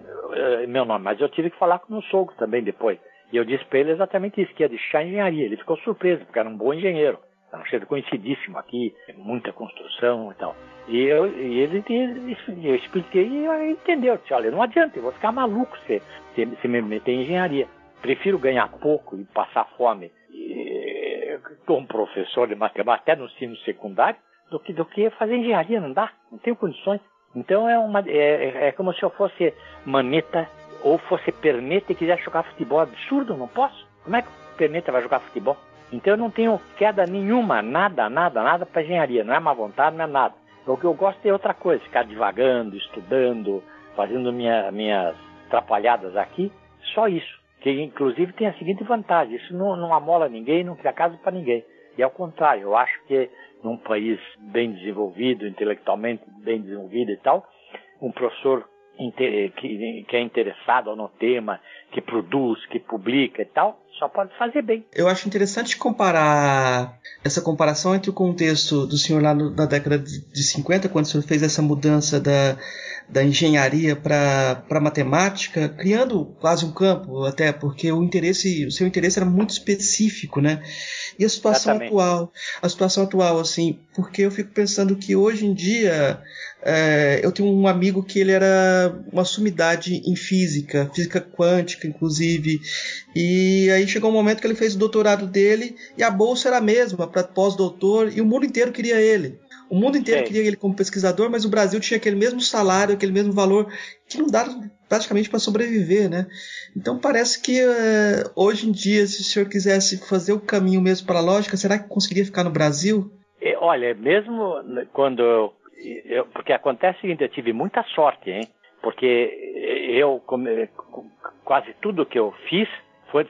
meu nome, mas eu tive que falar com o meu sogro também depois. E eu disse para ele exatamente isso, que ia deixar a engenharia. Ele ficou surpreso, porque era um bom engenheiro. Era um cheiro conhecidíssimo aqui, muita construção e tal. E eu expliquei e ele entendeu. Disse, olha, não adianta, eu vou ficar maluco se me meter em engenharia. Prefiro ganhar pouco e passar fome como professor de matemática, até no ensino secundário, do que fazer engenharia, não dá, não tenho condições. Então é como se eu fosse maneta ou fosse perneta e quiser jogar futebol. Absurdo, não posso. Como é que perneta vai jogar futebol? Então eu não tenho queda nenhuma, nada para engenharia. Não é má vontade, não é nada. O que eu gosto é outra coisa, ficar divagando, estudando, fazendo minhas atrapalhadas aqui, só isso. Que inclusive tem a seguinte vantagem, isso não amola ninguém, não cria casa para ninguém. E ao contrário, eu acho que num país bem desenvolvido, intelectualmente bem desenvolvido e tal, um professor que é interessado no tema, que produz, que publica e tal, só pode fazer bem. Eu acho interessante comparar essa comparação entre o contexto do senhor lá na década de 50, quando o senhor fez essa mudança da engenharia para matemática, criando quase um campo até, porque o seu interesse era muito específico, né? E a situação atual, assim, porque eu fico pensando que hoje em dia eu tenho um amigo que ele era uma sumidade em física, física quântica, inclusive, e aí chegou um momento que ele fez o doutorado dele e a bolsa era a mesma para pós-doutor e o mundo inteiro queria ele. O mundo inteiro queria ele como pesquisador, mas o Brasil tinha aquele mesmo salário, aquele mesmo valor, que não dava praticamente para sobreviver, né? Então parece que hoje em dia, se o senhor quisesse fazer o caminho mesmo para a lógica, será que conseguiria ficar no Brasil? Olha, mesmo quando eu porque acontece o seguinte, eu tive muita sorte, hein? Porque eu quase tudo que eu fiz foi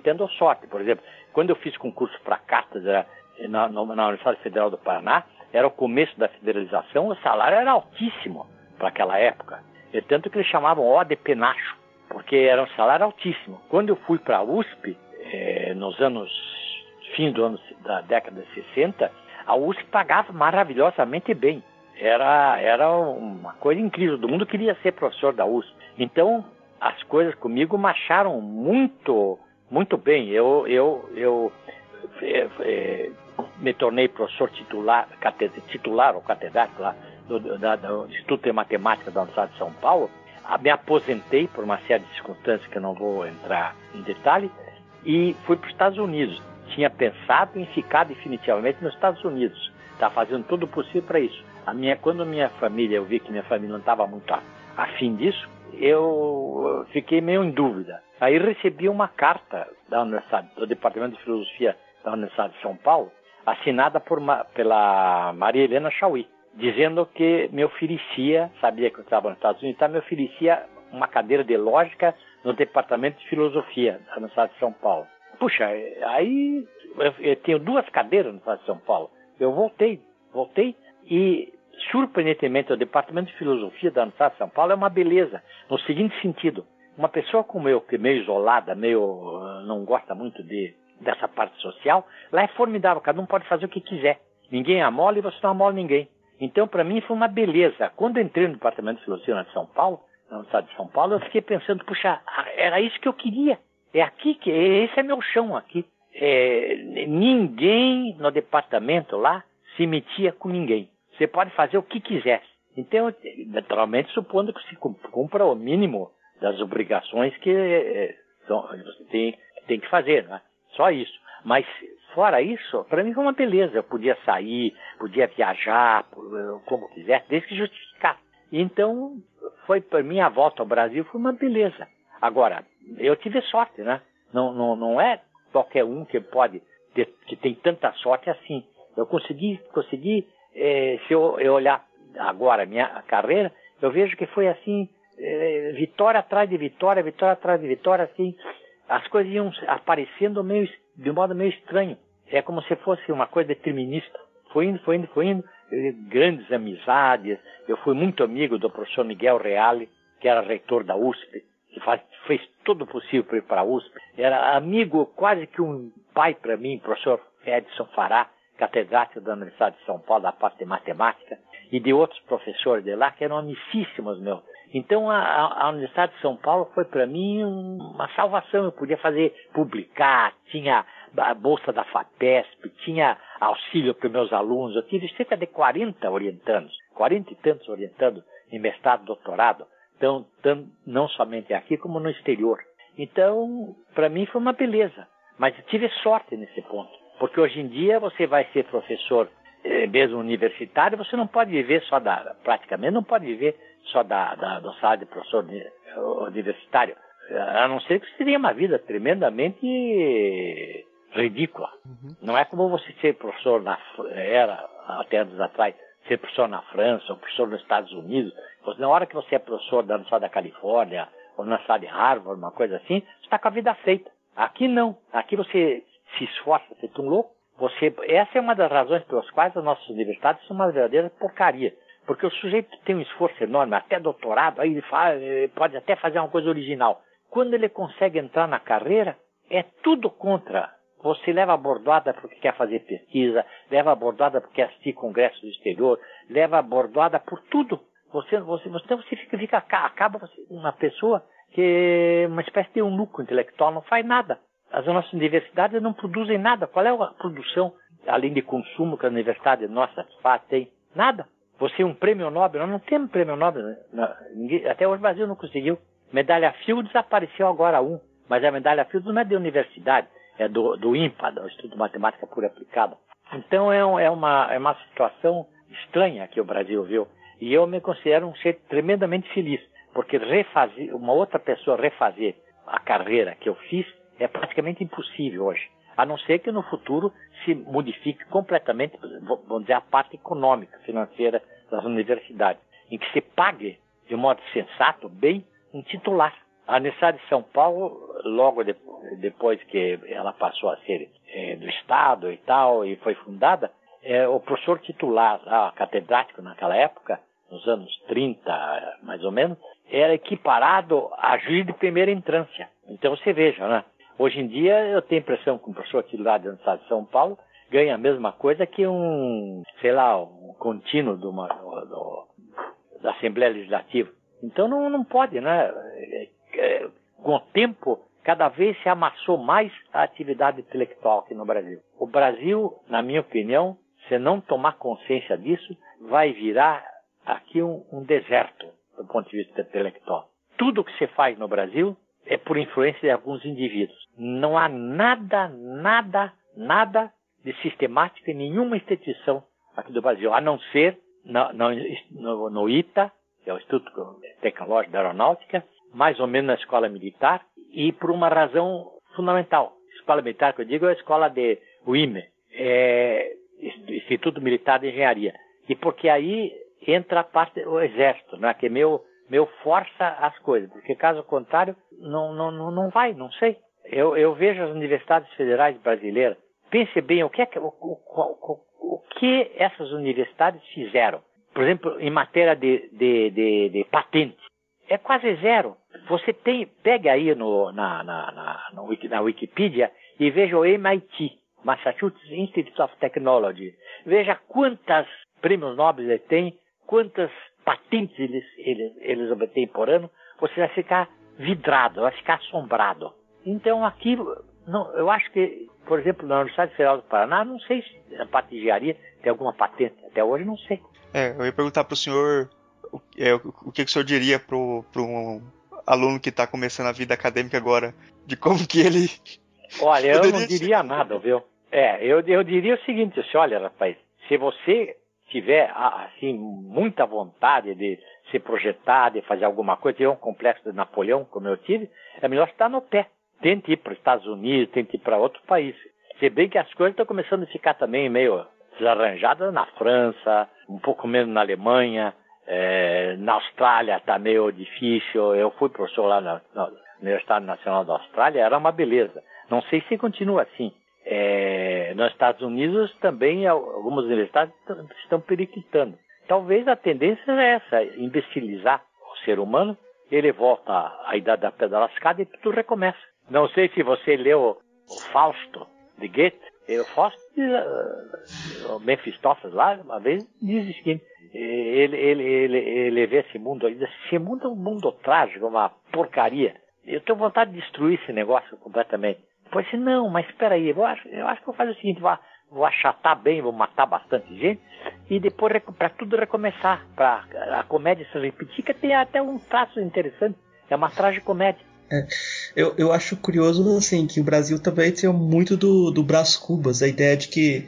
tendo sorte. Por exemplo, quando eu fiz concurso para cátedra na Universidade Federal do Paraná, era o começo da federalização, o salário era altíssimo para aquela época. E tanto que eles chamavam ó de penacho, porque era um salário altíssimo. Quando eu fui para a USP, da década de 60, a USP pagava maravilhosamente bem. Era uma coisa incrível, todo mundo queria ser professor da USP. Então, as coisas comigo marcharam muito, muito bem. Eu me tornei professor titular ou catedrático lá do Instituto de Matemática da Universidade de São Paulo. Me aposentei por uma série de circunstâncias que eu não vou entrar em detalhe e fui para os Estados Unidos. Tinha pensado em ficar definitivamente nos Estados Unidos. Estava fazendo tudo o possível para isso. Quando eu vi que minha família não estava muito afim disso, eu fiquei meio em dúvida. Aí recebi uma carta do Departamento de Filosofia da Universidade de São Paulo, assinada pela Maria Helena Chauí, dizendo que me oferecia, sabia que eu estava nos Estados Unidos, me oferecia uma cadeira de lógica no Departamento de Filosofia da Universidade de São Paulo. Puxa, aí eu tenho duas cadeiras no Estado de São Paulo. Eu voltei e, surpreendentemente, o Departamento de Filosofia da Universidade de São Paulo é uma beleza, no seguinte sentido. Uma pessoa como eu, que é meio isolada, não gosta muito dessa parte social, lá é formidável, cada um pode fazer o que quiser. Ninguém amola e você não amola ninguém. Então, para mim, foi uma beleza. Quando eu entrei no Departamento de Filosofia de São Paulo, na Universidade de São Paulo, eu fiquei pensando, puxa, era isso que eu queria. É aqui que esse é meu chão aqui. Ninguém no departamento lá se metia com ninguém. Você pode fazer o que quiser. Então, naturalmente, supondo que se cumpra o mínimo das obrigações que você tem que fazer, né? Só isso. Mas fora isso, para mim foi uma beleza. Eu podia sair, podia viajar, como quiser, desde que justificasse. Então, foi para mim a volta ao Brasil foi uma beleza. Agora, eu tive sorte, né? Não é qualquer um que pode ter, que tem tanta sorte assim. Eu consegui. Se eu olhar agora a minha carreira, eu vejo que foi assim, vitória atrás de vitória, vitória atrás de vitória, assim. As coisas iam aparecendo de um modo meio estranho. É como se fosse uma coisa determinista. Foi indo. Grandes amizades. Eu fui muito amigo do professor Miguel Reale, que era reitor da USP. Fez tudo possível para ir para a USP. Era amigo, quase que um pai para mim, professor Edson Farrar, catedrático da Universidade de São Paulo, da parte de matemática, e de outros professores de lá, que eram amicíssimos meus. Então, a Universidade de São Paulo foi para mim uma salvação. Eu podia publicar, tinha a bolsa da FAPESP, tinha auxílio para meus alunos. Eu tive cerca de 40 e tantos orientando em mestrado, doutorado. Então, não somente aqui, como no exterior. Então, para mim foi uma beleza. Mas eu tive sorte nesse ponto. Porque hoje em dia você vai ser professor, mesmo universitário, você não pode viver só praticamente não pode viver só do salário de professor universitário. A não ser que você tenha uma vida tremendamente ridícula. Uhum. Não é como você ser professor até anos atrás, ser professor na França ou professor nos Estados Unidos. Na hora que você é professor da Universidade da Califórnia ou na Universidade de Harvard, uma coisa assim, você está com a vida feita. Aqui não. Aqui você se esforça, você é um louco. Essa é uma das razões pelas quais as nossas universidades são uma verdadeira porcaria. Porque o sujeito tem um esforço enorme, até doutorado, aí ele pode até fazer uma coisa original. Quando ele consegue entrar na carreira, é tudo contra. Você leva a bordoada porque quer fazer pesquisa, leva a bordoada porque quer assistir congressos do exterior, leva a bordoada por tudo. Uma pessoa que é uma espécie de eunuco intelectual, não faz nada. As nossas universidades não produzem nada. Qual é a produção, além de consumo, que a universidade nossa faz? Tem Nada. Você é um prêmio Nobel. Nós não temos prêmio Nobel. Até hoje o Brasil não conseguiu. Medalha Fields apareceu agora um. Mas a medalha Fields não é da universidade. É do INPA, do Instituto de Matemática Pura Aplicada. Então é uma situação estranha que o Brasil viu. E eu me considero um ser tremendamente feliz. Porque refazer, uma outra pessoa refazer a carreira que eu fiz é praticamente impossível hoje. A não ser que no futuro se modifique completamente, vamos dizer, a parte econômica, financeira das universidades, em que se pague, de modo sensato, bem, um titular. A Universidade de São Paulo, logo depois que ela passou a ser do Estado e tal, e foi fundada, o professor titular, catedrático naquela época, nos anos 30, mais ou menos, era equiparado a juiz de primeira instância. Então você veja, né? Hoje em dia, eu tenho a impressão que um professor aqui lá da Universidade de São Paulo ganha a mesma coisa que um, sei lá, um contínuo da Assembleia Legislativa. Então não pode, né? Com o tempo, cada vez se amassou mais a atividade intelectual aqui no Brasil. O Brasil, na minha opinião, se não tomar consciência disso, vai virar aqui um deserto, do ponto de vista intelectual. Tudo que se faz no Brasil é por influência de alguns indivíduos. Não há nada, nada, nada de sistemático em nenhuma instituição aqui do Brasil, a não ser no ITA, que é o Instituto Tecnológico da Aeronáutica, mais ou menos na escola militar, e por uma razão fundamental. Escola militar, que eu digo, é a escola de IME, Instituto Militar de Engenharia. E porque aí entra a parte do exército, né, que é meu força as coisas, porque caso contrário, não vai, não sei. Eu vejo as universidades federais brasileiras, pense bem o que essas universidades fizeram. Por exemplo, em matéria de patente, é quase zero. Você pega aí na Wikipedia e veja o MIT, Massachusetts Institute of Technology. Veja quantas prêmios nobres ele tem, quantas patentes eles obtêm por ano, você vai ficar vidrado, vai ficar assombrado. Então aqui, eu acho que, por exemplo, na Universidade Federal do Paraná, não sei se a parte de engenharia tem alguma patente, até hoje não sei. Eu ia perguntar para o senhor o que o senhor diria para um aluno que está começando a vida acadêmica agora, de como que ele... Olha, eu não diria nada, viu? Eu diria o seguinte, assim, olha, rapaz, se você tiver, assim, muita vontade de se projetar, de fazer alguma coisa, ter um complexo de Napoleão, como eu tive, é melhor estar no pé. Tente ir para os Estados Unidos, tente ir para outro país. Se bem que as coisas estão começando a ficar também meio desarranjadas na França, um pouco menos na Alemanha, na Austrália está meio difícil. Eu fui professor lá na Universidade Nacional da Austrália, era uma beleza. Não sei se continua assim. Nos Estados Unidos também algumas universidades estão periquitando. Talvez a tendência é essa, imbecilizar o ser humano, ele volta à idade da pedra lascada e tudo recomeça. Não sei se você leu o Fausto de Goethe. O Fausto, o Mefistófeles lá, uma vez diz o seguinte, ele vê esse mundo aí, esse mundo é um mundo trágico, uma porcaria. Eu tenho vontade de destruir esse negócio completamente. Depois disse, não, mas espera aí, eu acho que vou fazer o seguinte, vou achatar bem, vou matar bastante gente, e depois para tudo recomeçar, para a comédia se repetir, que tem até um traço interessante, é uma tragicomédia. Eu acho curioso, assim, que o Brasil também tem muito do Brás Cubas, a ideia de que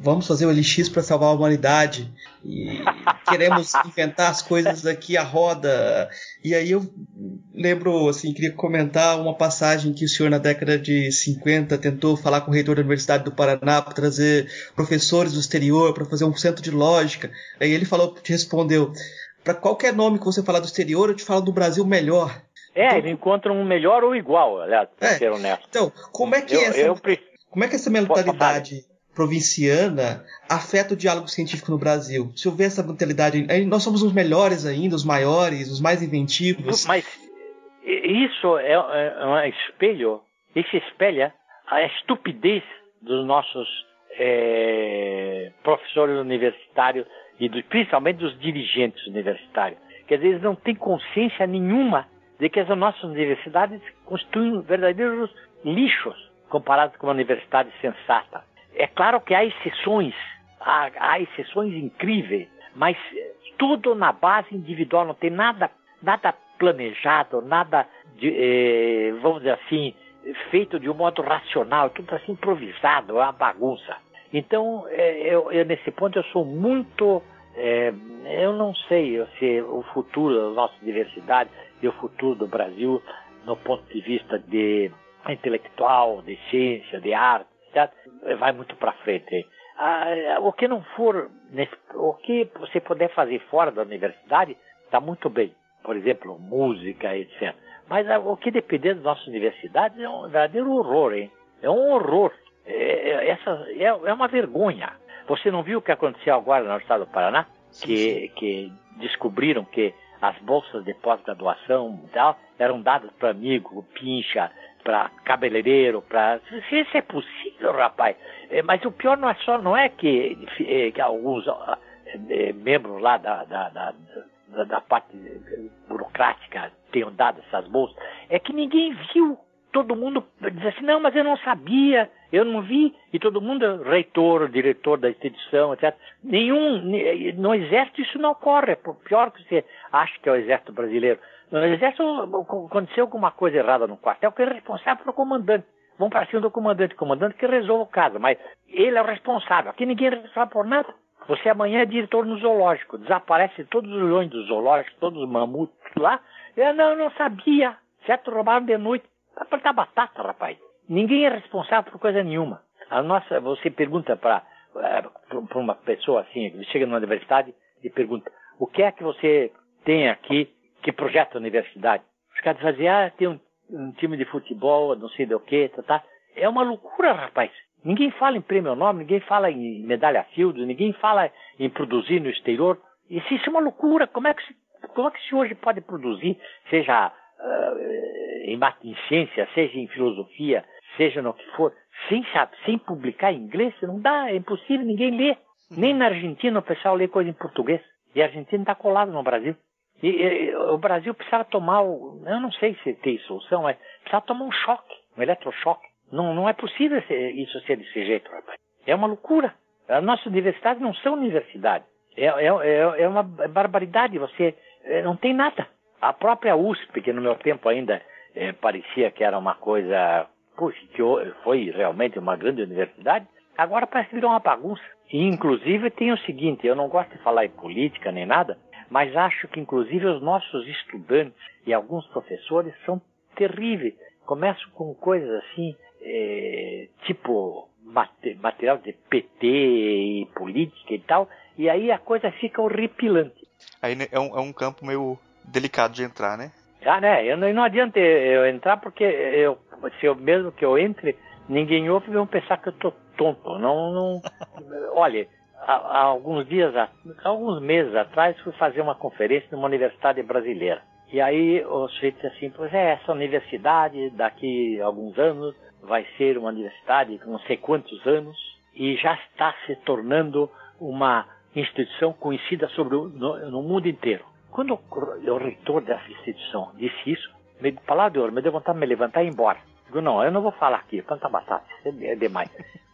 vamos fazer o elixir para salvar a humanidade, e queremos inventar as coisas aqui à roda. E aí eu lembro, assim, queria comentar uma passagem que o senhor na década de 50 tentou falar com o reitor da Universidade do Paraná para trazer professores do exterior para fazer um centro de lógica. Aí ele respondeu, para qualquer nome que você falar do exterior, eu te falo do Brasil melhor. Então, ele encontra um melhor ou igual, aliás, para ser honesto. Então, como é que essa mentalidade provinciana afeta o diálogo científico no Brasil? Se houver essa mentalidade, nós somos os melhores ainda, os maiores, os mais inventivos. Mas isso é um espelho, isso espelha a estupidez dos nossos professores universitários e principalmente dos dirigentes universitários. Quer dizer, eles não têm consciência nenhuma de que as nossas universidades constituem verdadeiros lixos comparados com uma universidade sensata. É claro que há exceções há exceções incríveis, mas tudo na base individual, não tem nada planejado, nada, vamos dizer assim, feito de um modo racional, tudo assim improvisado, é uma bagunça. Então, eu nesse ponto eu sou muito... eu não sei se o futuro da nossa diversidade e o futuro do Brasil, no ponto de vista de intelectual, de ciência, de arte, etc., vai muito para frente. O que não for, o que você puder fazer fora da universidade, está muito bem. Por exemplo, música, etc. Mas o que depender das nossas universidades é um verdadeiro horror, hein? É um horror. É uma vergonha. Você não viu o que aconteceu agora no estado do Paraná? Sim, que descobriram que as bolsas de pós-graduação e tal eram dadas para amigo, pincha, para cabeleireiro, para... Isso é possível, rapaz. Mas o pior não é que alguns membros lá da parte burocrática tenham dado essas bolsas, é que ninguém viu. Todo mundo diz assim, não, mas eu não sabia, eu não vi. E todo mundo, reitor, diretor da instituição, etc. No exército isso não ocorre. Por pior que você acha que é o exército brasileiro. No exército aconteceu alguma coisa errada no quartel, que é responsável pelo comandante. Vão para cima do comandante que resolve o caso. Mas ele é o responsável. Aqui ninguém é responsável por nada. Você amanhã é diretor no zoológico. Desaparece todos os leões do zoológico, todos os mamutos lá. Eu não sabia. Certo, roubaram de noite. Vai plantar batata, rapaz. Ninguém é responsável por coisa nenhuma. Você pergunta para uma pessoa assim, que chega numa universidade e pergunta, o que é que você tem aqui que projeta a universidade? Os caras dizem, tem um time de futebol, não sei do que, tá. É uma loucura, rapaz. Ninguém fala em prêmio nome, ninguém fala em medalha Fields, ninguém fala em produzir no exterior. Isso é uma loucura. Como é que se hoje pode produzir, seja... em ciência, seja em filosofia, seja no que for, sem publicar em inglês? Não dá, é impossível, ninguém lê. Nem na Argentina o pessoal lê coisa em português. E a Argentina está colada no Brasil. E o Brasil precisava tomar, eu não sei se tem solução, mas precisava tomar um choque, um eletrochoque. Não é possível isso ser desse jeito, rapaz. É uma loucura. As nossas universidades não são universidades. É uma barbaridade, você não tem nada. A própria USP, que no meu tempo ainda parecia que era uma coisa... Puxa, que foi realmente uma grande universidade. Agora parece que virou uma bagunça. E, inclusive, tem o seguinte, eu não gosto de falar em política nem nada, mas acho que, inclusive, os nossos estudantes e alguns professores são terríveis. Começam com coisas assim, tipo material de PT e política e tal, e aí a coisa fica horripilante. Aí é um campo meio... delicado de entrar, né? Não adianta eu entrar, porque mesmo que eu entre, ninguém ouve e vão pensar que eu tô tonto. Olha, alguns meses atrás, fui fazer uma conferência numa universidade brasileira. E aí o sujeito disse assim, pois essa universidade daqui a alguns anos vai ser uma universidade com não sei quantos anos e já está se tornando uma instituição conhecida no mundo inteiro. Quando o reitor dessa instituição disse isso, me palavra de ouro, me deu vontade de me levantar e ir embora. Digo, não, eu não vou falar aqui, planta batata, é demais.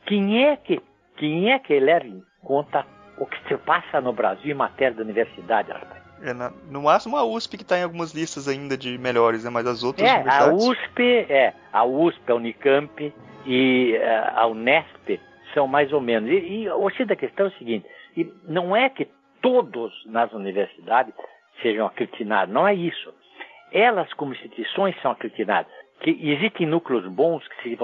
Quem é que leva em conta o que se passa no Brasil em matéria da universidade, rapaz? No máximo a USP, que está em algumas listas ainda de melhores, né? Mas as outras universidades... A USP, a Unicamp e a Unesp são mais ou menos. E o X da questão é o seguinte, e não é que todos nas universidades... sejam acritinados, não é isso. Elas, como instituições, são acristinadas. Que existem núcleos bons que, se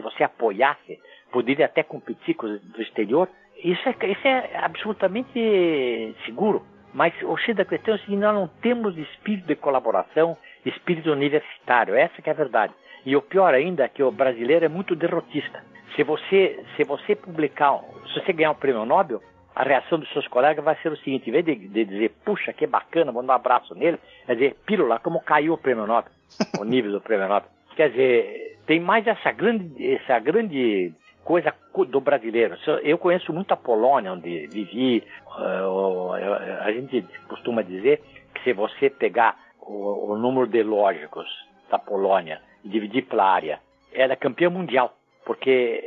você apoiasse, poderia até competir com os do exterior. Isso é absolutamente seguro. Mas o X da questão é o seguinte, nós não temos espírito de colaboração, espírito universitário. Essa que é a verdade. E o pior ainda é que o brasileiro é muito derrotista. Se você publicar, se você ganhar um prêmio Nobel, a reação dos seus colegas vai ser o seguinte, em vez de dizer, puxa, que bacana, vou dar um abraço nele, é dizer, pílula, como caiu o prêmio Nobel, o nível do prêmio Nobel. Quer dizer, tem mais essa grande coisa do brasileiro. Eu conheço muito a Polônia, onde vivi. A gente costuma dizer que se você pegar o número de lógicos da Polônia e dividir pela área, ela é campeã mundial, porque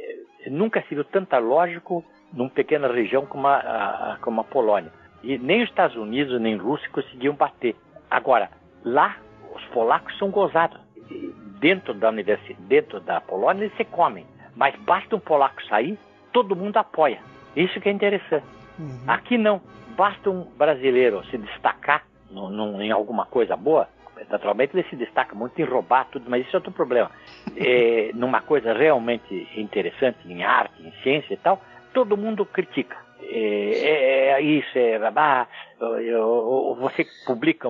nunca se viu tanta lógico numa pequena região como a Polônia. E nem os Estados Unidos, nem a Rússia conseguiam bater. Agora, lá, os polacos são gozados. Dentro da Polônia, eles se comem. Mas basta um polaco sair, todo mundo apoia. Isso que é interessante. Uhum. Aqui não. Basta um brasileiro se destacar em alguma coisa boa. Naturalmente, ele se destaca muito em roubar tudo, mas isso é outro problema. É, numa coisa realmente interessante, em arte, em ciência e tal, todo mundo critica. Você publica...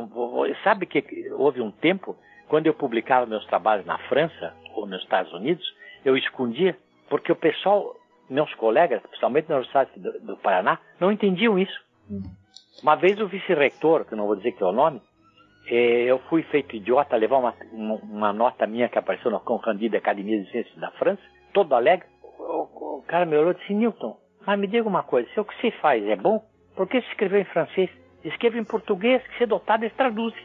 Sabe que houve um tempo, quando eu publicava meus trabalhos na França ou nos Estados Unidos, eu escondia, porque o pessoal, meus colegas, principalmente na Universidade do Paraná, não entendiam isso. Uma vez o vice-reitor, que não vou dizer que é o nome, eu fui feito idiota levar uma nota minha que apareceu na Conrandida Academia de Ciências da França, todo alegre. O cara me olhou e disse: Newton, mas me diga uma coisa, se o que você faz é bom, por que você escreveu em francês? Escreva em português, que você é dotado, eles traduzem.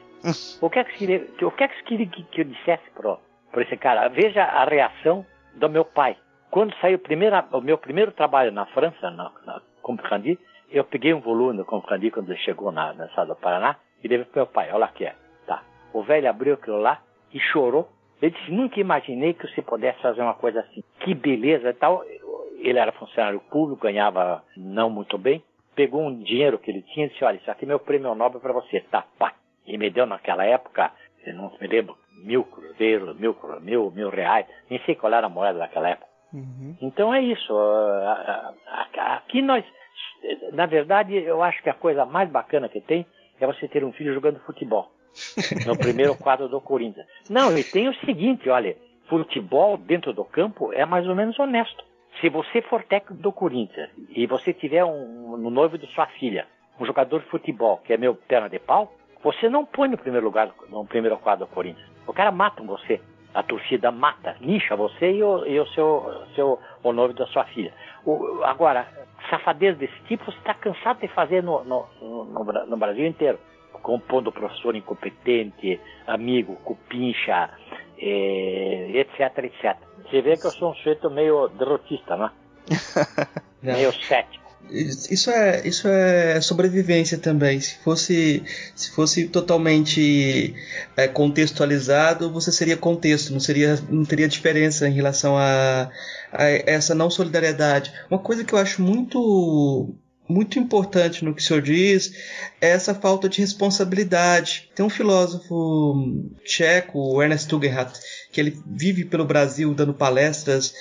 O que é que você queria que eu dissesse para esse cara? Veja a reação do meu pai. Quando saiu o meu primeiro trabalho na França, na Comprandi, eu peguei um volume do Comprandi quando ele chegou na Sala do Paraná e levei para o meu pai. Olha lá que é. Tá. O velho abriu aquilo lá e chorou. Ele disse: nunca imaginei que você pudesse fazer uma coisa assim. Que beleza e tal. Ele era funcionário público, ganhava não muito bem. Pegou um dinheiro que ele tinha e disse: olha, isso aqui é meu prêmio Nobel para você. Tá, pá. E me deu naquela época, eu não me lembro, 1.000 cruzeiros, mil reais, nem sei qual era a moeda daquela época. Uhum. Então é isso. Aqui nós, na verdade, eu acho que a coisa mais bacana que tem é você ter um filho jogando futebol. No primeiro quadro do Corinthians. Não, e tem o seguinte, olha, futebol dentro do campo é mais ou menos honesto. Se você for técnico do Corinthians e você tiver um noivo de sua filha, um jogador de futebol que é meu perna de pau, você não põe no primeiro lugar, no primeiro quadro do Corinthians. O cara mata você. A torcida mata, lincha você e o noivo da sua filha. Agora, safadeza desse tipo, você está cansado de fazer no Brasil inteiro. Compondo professor incompetente, amigo, cupincha, etc, etc. Você vê que eu sou um sujeito meio derrotista, né? Meio cético. Isso é sobrevivência também. Se fosse totalmente contextualizado, você seria contexto, não teria diferença em relação a essa não solidariedade. Uma coisa que eu acho muito, muito importante no que o senhor diz é essa falta de responsabilidade. Tem um filósofo tcheco, o Ernest Tugendhat, que ele vive pelo Brasil dando palestras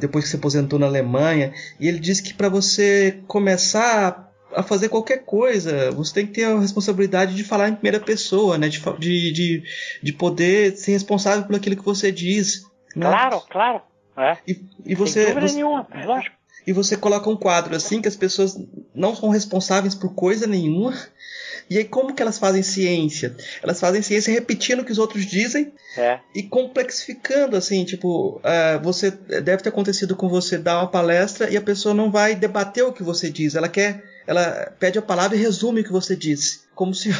depois que se aposentou na Alemanha, e ele diz que para você começar a fazer qualquer coisa, você tem que ter a responsabilidade de falar em primeira pessoa, né? de poder ser responsável por aquilo que você diz. Né? Claro, claro. É. E você, sem dúvida nenhuma, lógico. E você coloca um quadro assim que as pessoas não são responsáveis por coisa nenhuma. E aí como que elas fazem ciência? Elas fazem ciência repetindo o que os outros dizem e complexificando, assim, tipo, você deve ter acontecido com você dar uma palestra e a pessoa não vai debater o que você diz, ela pede a palavra e resume o que você disse, como se...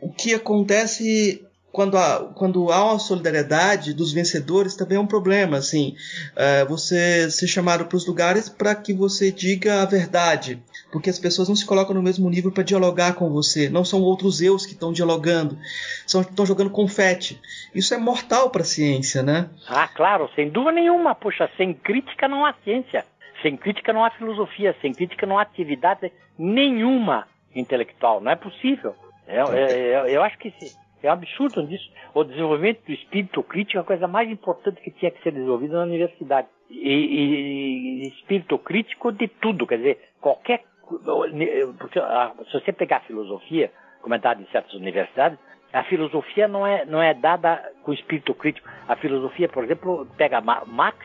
O que acontece... Quando há uma solidariedade dos vencedores, também é um problema, assim. Você ser chamado para os lugares para que você diga a verdade, porque as pessoas não se colocam no mesmo nível para dialogar com você. Não são outros eus que estão dialogando, estão jogando confete. Isso é mortal para a ciência, né? Ah, claro, sem dúvida nenhuma. Poxa, sem crítica não há ciência, sem crítica não há filosofia, sem crítica não há atividade nenhuma intelectual. Não é possível. Eu acho que sim. É um absurdo disso. O desenvolvimento do espírito crítico é a coisa mais importante que tinha que ser desenvolvida na universidade. E espírito crítico de tudo, quer dizer, qualquer... Porque se você pegar a filosofia, como é dada em certas universidades, a filosofia não é dada com espírito crítico. A filosofia, por exemplo, pega Marx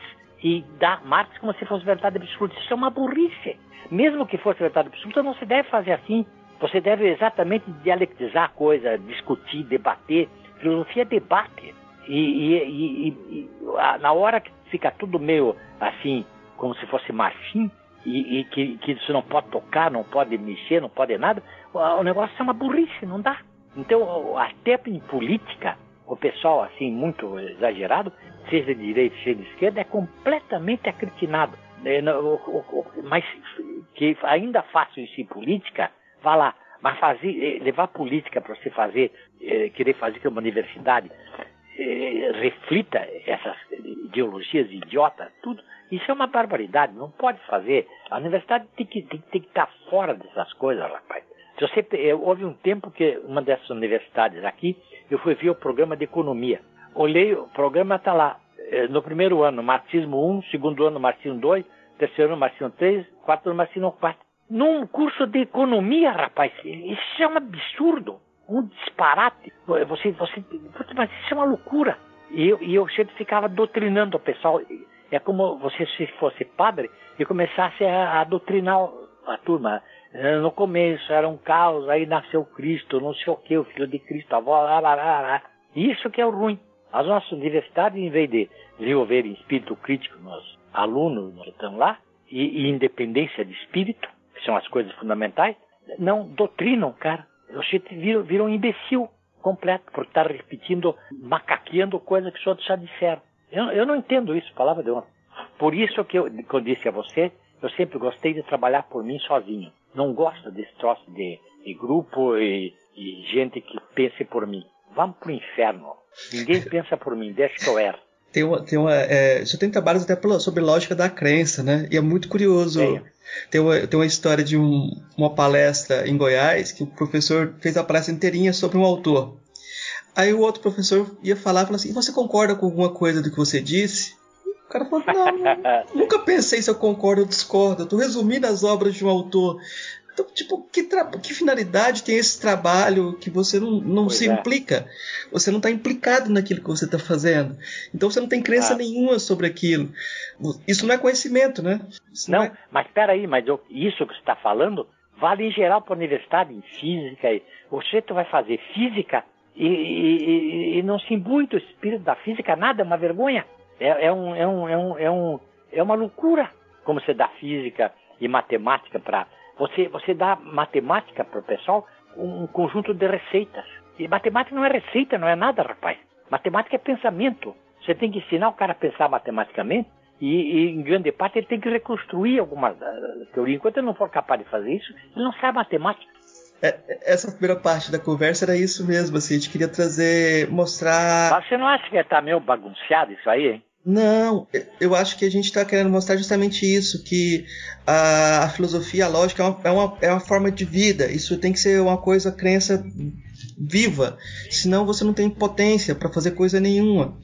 e dá Marx como se fosse verdade absoluta. Isso é uma burrice. Mesmo que fosse verdade absoluta, não se deve fazer assim. Você deve exatamente dialectizar a coisa, discutir, debater. Filosofia é debate. E na hora que fica tudo meio assim, como se fosse marfim, e que isso não pode tocar, não pode mexer, não pode nada, o negócio é uma burrice, não dá. Então, até em política, o pessoal assim muito exagerado, seja de direita, seja de esquerda, é completamente acritinado. Mas que ainda faça isso em política, vá lá. Mas fazer, levar política para você fazer, querer fazer que uma universidade reflita essas ideologias idiotas, tudo, isso é uma barbaridade, não pode fazer. A universidade tem que estar fora dessas coisas, rapaz. Se você, houve um tempo que uma dessas universidades aqui, eu fui ver o programa de economia. Olhei, o programa está lá. No primeiro ano, marxismo 1, segundo ano, marxismo 2, terceiro ano, marxismo 3, quarto ano, marxismo 4. Num curso de economia, rapaz, isso é um absurdo, um disparate. Mas isso é uma loucura. E eu sempre ficava doutrinando o pessoal. É como você, se fosse padre e começasse a doutrinar a turma. No começo era um caos, aí nasceu Cristo, não sei o que, o filho de Cristo, a avó, lá, lá, lá, lá. Isso que é o ruim. As nossas universidades, em vez de desenvolver espírito crítico nos alunos que estão lá, e independência de espírito, são as coisas fundamentais, não doutrinam, cara. Você vira um imbecil completo por estar repetindo, macaqueando coisas que os outros já disseram. Eu não entendo isso, palavra de honra. Por isso que eu disse a você, eu sempre gostei de trabalhar por mim sozinho. Não gosto desse troço de grupo e gente que pense por mim. Vamos pro inferno. Ninguém pensa por mim, deixa que eu erro. Você tem trabalhos até sobre lógica da crença, né? E é muito curioso. Tem uma história de uma palestra em Goiás, que o professor fez a palestra inteirinha sobre um autor. Aí o outro professor ia falar e falou assim: você concorda com alguma coisa do que você disse? E o cara falou: não, nunca pensei se eu concordo ou discordo. Eu tô resumindo as obras de um autor. Então, tipo, que finalidade tem esse trabalho que você não se implica? Você não está implicado naquilo que você está fazendo. Então você não tem crença nenhuma sobre aquilo. Isso não é conhecimento, né? Isso não, mas peraí, isso que você está falando vale em geral para a universidade, em física. O sujeito vai fazer física e não se imbui do espírito da física, nada, é uma vergonha. É uma loucura como você dá física e matemática para... Você dá matemática para o pessoal um conjunto de receitas. E matemática não é receita, não é nada, rapaz. Matemática é pensamento. Você tem que ensinar o cara a pensar matematicamente e em grande parte, ele tem que reconstruir alguma teoria. Enquanto ele não for capaz de fazer isso, ele não sabe matemática. Essa primeira parte da conversa era isso mesmo, assim. A gente queria mostrar... Mas você não acha que está meio bagunçado isso aí, hein? Não, eu acho que a gente está querendo mostrar justamente isso, que a filosofia, a lógica é uma forma de vida. Isso tem que ser uma coisa, crença viva, senão você não tem potência para fazer coisa nenhuma.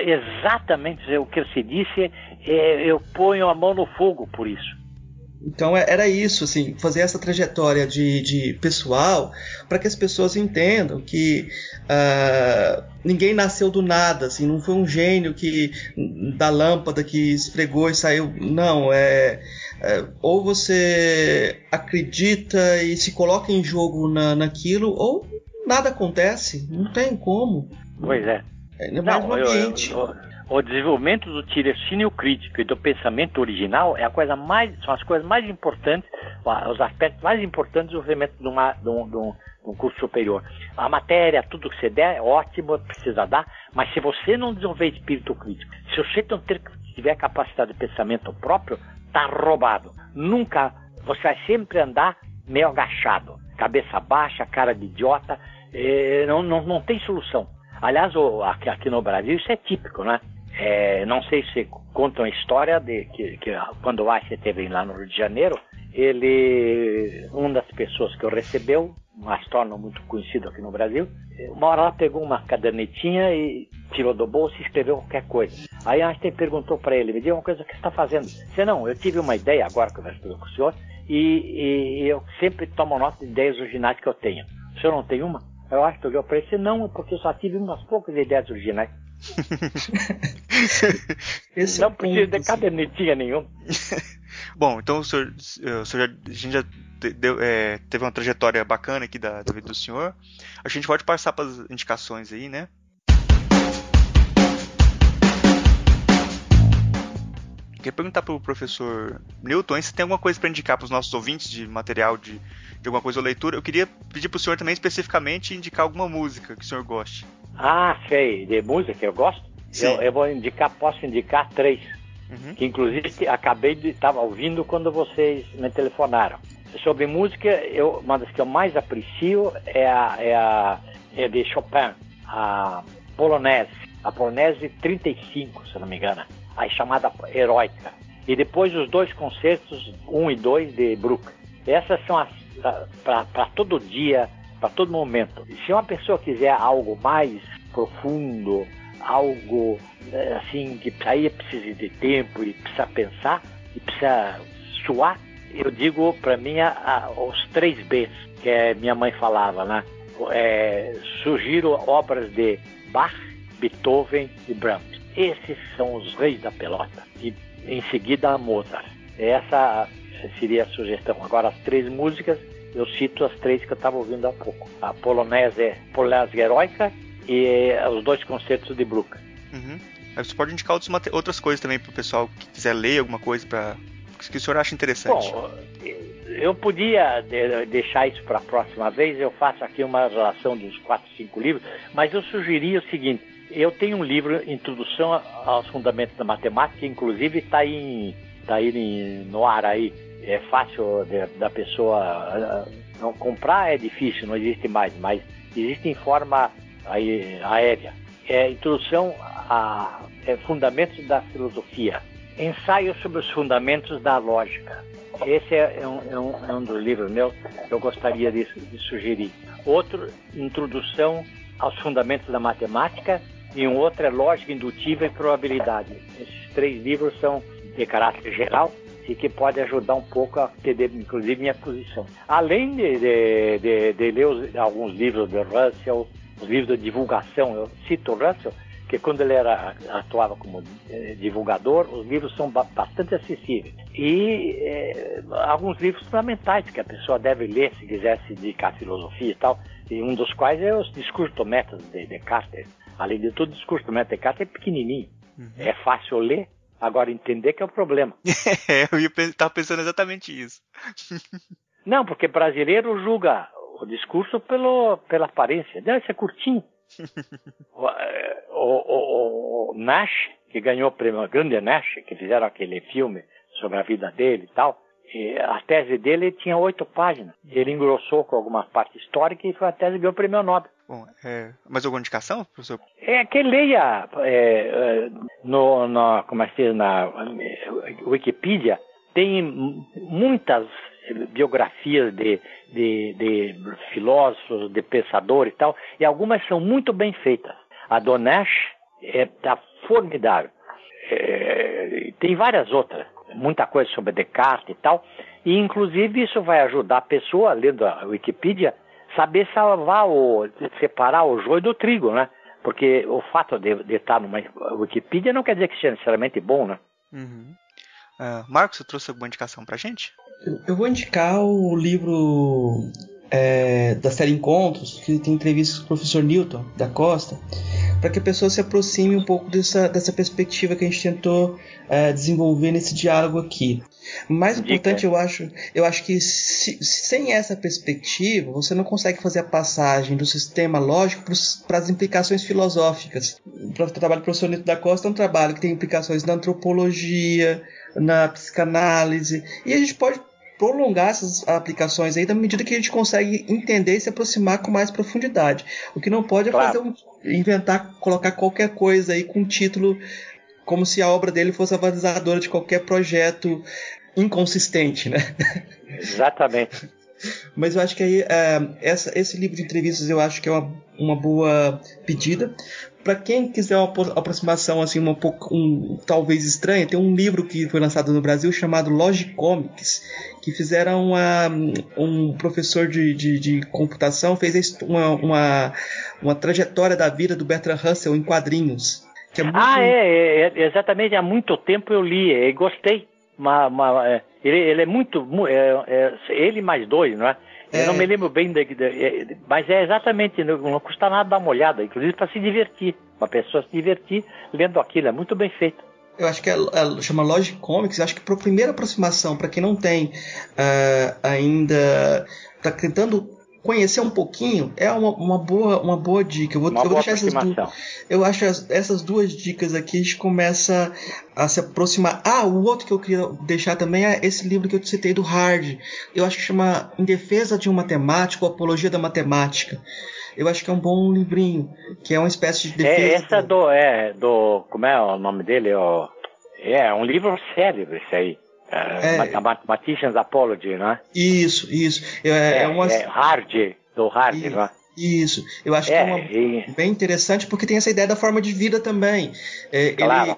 Exatamente o que você disse, eu ponho a mão no fogo por isso. Então era isso, assim, fazer essa trajetória de pessoal para que as pessoas entendam que ninguém nasceu do nada, assim, não foi um gênio da lâmpada que esfregou e saiu. Não, ou você acredita e se coloca em jogo naquilo, ou nada acontece, não tem como. Pois é. É mais um ambiente. O desenvolvimento do tirocínio crítico e do pensamento original são as coisas mais importantes, os aspectos mais importantes do desenvolvimento de um curso superior. A matéria, tudo que você der é ótimo, precisa dar, mas se você não desenvolver espírito crítico, se você não tiver capacidade de pensamento próprio, está roubado. Nunca, você vai sempre andar meio agachado, cabeça baixa, cara de idiota, não tem solução. Aliás, aqui no Brasil isso é típico, né? Não sei se contam a história de que quando o Einstein esteve lá no Rio de Janeiro, uma das pessoas que o recebeu, um astrônomo muito conhecido aqui no Brasil, uma hora lá pegou uma cadernetinha e tirou do bolso e escreveu qualquer coisa. Aí Einstein perguntou para ele: me diga uma coisa, o que você está fazendo? Ele disse: eu tive uma ideia agora conversando com o senhor e eu sempre tomo nota de ideias originais que eu tenho. O senhor não tem uma? Eu acho que olhou para ele e disse: não, porque eu só tive umas poucas ideias originais. Não preciso de cadernetinha nenhuma. Bom, então a gente já teve uma trajetória bacana aqui da vida do senhor. A gente pode passar para as indicações aí, né? Queria perguntar para o professor Newton se tem alguma coisa para indicar para os nossos ouvintes de material de alguma coisa ou leitura. Eu queria pedir para o senhor também especificamente indicar alguma música que o senhor goste. Ah, sei, de música eu gosto. Eu vou indicar, posso indicar três. Uhum. Que inclusive acabei de estar ouvindo quando vocês me telefonaram. Sobre música, uma das que eu mais aprecio é de Chopin, a Polonese. A Polonese 35, se não me engano. A chamada Heroica. E depois os dois concertos, 1 e 2, de Bruch. Essas são as para todo dia, para todo momento. E se uma pessoa quiser algo mais profundo, algo assim que aí precisa de tempo e precisa pensar e precisa suar, eu digo para mim os 3 Bs que minha mãe falava, né? Sugiro obras de Bach, Beethoven e Brahms. Esses são os reis da pelota. E em seguida a Mozart. Essa seria a sugestão. Agora as 3 músicas, eu cito as 3 que eu estava ouvindo há pouco. A Polonese Heroica e os 2 concertos de Bruch. Uhum. Você pode indicar outras coisas também para o pessoal que quiser ler alguma coisa para... que o senhor acha interessante? Bom, eu podia deixar isso para a próxima vez, eu faço aqui uma relação dos 4, 5 livros, mas eu sugeriria o seguinte, eu tenho um livro, Introdução aos Fundamentos da Matemática, que inclusive está no ar aí, é fácil da pessoa não comprar, é difícil, não existe mais, mas existe em forma aí, aérea. É Introdução a Fundamentos da Filosofia. Ensaio sobre os Fundamentos da Lógica. Esse é um dos livros meus que eu gostaria de sugerir. Outro, Introdução aos Fundamentos da Matemática, e um outro é Lógica Indutiva e Probabilidade. Esses 3 livros são de caráter geral e que podem ajudar um pouco a entender, inclusive, minha posição. Além de ler alguns livros de Russell, os livros de divulgação, eu cito Russell, porque quando ele atuava como divulgador, os livros são bastante acessíveis. E alguns livros fundamentais que a pessoa deve ler se quiser se dedicar à filosofia e tal, e um dos quais é os Discursos do Método de Descartes. Além de tudo, o Discurso do Método de Descartes é pequenininho, é fácil ler, agora entender que é o problema. Eu estava pensando exatamente isso. Não, porque brasileiro julga o discurso pela aparência. Deve ser curtinho. O Nash, que ganhou o prêmio, o grande Nash, que fizeram aquele filme sobre a vida dele e tal, e a tese dele tinha 8 páginas. Ele engrossou com alguma parte histórica e foi a tese que ganhou o prêmio Nobel. Bom, mais alguma indicação, professor? É que leia na Wikipedia, tem muitas biografias de filósofos, de pensadores e tal, e algumas são muito bem feitas. A do Nash está formidável. Tem várias outras, muita coisa sobre Descartes e tal, e inclusive isso vai ajudar a pessoa, lendo a Wikipedia, saber salvar separar o joio do trigo, né? Porque o fato de estar numa Wikipedia não quer dizer que seja necessariamente bom, né? Uhum. Marcos, você trouxe alguma indicação pra gente? Eu vou indicar o livro da série Encontros, que tem entrevistas com o professor Newton da Costa, para que a pessoa se aproxime um pouco dessa perspectiva que a gente tentou desenvolver nesse diálogo aqui. Mais importante, eu acho que sem essa perspectiva, você não consegue fazer a passagem do sistema lógico para as implicações filosóficas. O trabalho do professor Newton da Costa é um trabalho que tem implicações na antropologia, na psicanálise, e a gente pode prolongar essas aplicações aí da medida que a gente consegue entender e se aproximar com mais profundidade. O que não pode é fazer inventar, colocar qualquer coisa aí com título, como se a obra dele fosse avalizadora de qualquer projeto inconsistente, né? Exatamente. Mas eu acho que aí esse livro de entrevistas eu acho que é uma boa pedida. Para quem quiser uma aproximação assim, talvez estranha, tem um livro que foi lançado no Brasil chamado Logicomix, que fizeram um professor de computação, fez uma trajetória da vida do Bertrand Russell em quadrinhos. Que é muito... exatamente, há muito tempo eu li e gostei. Ele é muito... ele mais 2, não é? Eu não me lembro bem, mas é exatamente, não custa nada dar uma olhada, inclusive para se divertir, uma pessoa se divertir lendo aquilo, é muito bem feito. Eu acho que chama Logicomix, eu acho que para a primeira aproximação, para quem não tem ainda, está tentando conhecer um pouquinho é uma boa dica. Eu vou deixar essas duas. Eu acho essas duas dicas aqui a gente começa a se aproximar. Ah, o outro que eu queria deixar também é esse livro que eu citei do Hardy. Eu acho que chama Em Defesa de um Matemático, Apologia da Matemática. Eu acho que é um bom livrinho, que é uma espécie de defesa. Como é o nome dele? É um livro célebre esse aí. The Mathematician's Apology, não é? Isso. Hardy, não é? Isso. Eu acho que é bem interessante, porque tem essa ideia da forma de vida também.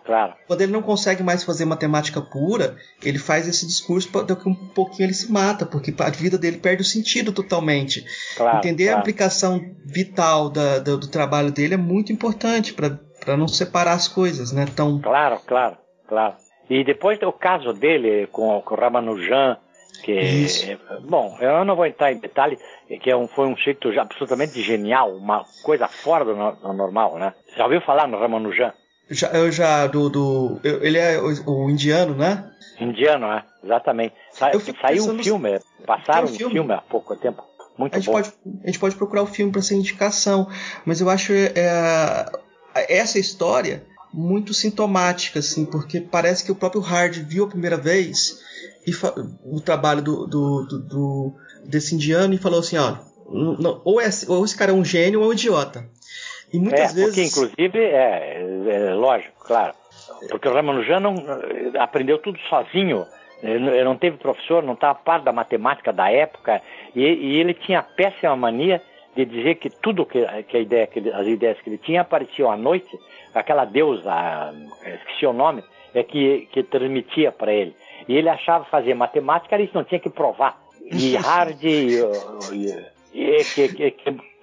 Claro. Quando ele não consegue mais fazer matemática pura, ele faz esse discurso, daqui um pouquinho ele se mata, porque a vida dele perde o sentido totalmente. Claro, Entender a aplicação vital do trabalho dele é muito importante para não separar as coisas, né? Claro. E depois do caso dele com o Ramanujan, eu não vou entrar em detalhe, que foi um jeito absolutamente genial, uma coisa fora do normal, né? Já ouviu falar no Ramanujan? Ele é o indiano, né? Indiano, é, exatamente. Saiu um filme, passaram um filme há pouco tempo. Muito bom. A gente pode procurar o filme para ser indicação, mas eu acho essa história muito sintomática, assim, porque parece que o próprio Hardy viu a primeira vez e o trabalho desse indiano e falou assim, ó, não, ou esse cara é um gênio ou é um idiota. E muitas vezes... Porque, inclusive, é lógico, claro, porque o Ramanujan aprendeu tudo sozinho, ele não teve professor, não estava a par da matemática da época, e ele tinha a péssima mania de dizer que tudo as ideias que ele tinha apareciam à noite. Aquela deusa, esqueci o nome, que transmitia para ele. E ele achava fazer matemática, ele não tinha que provar. E Hardy que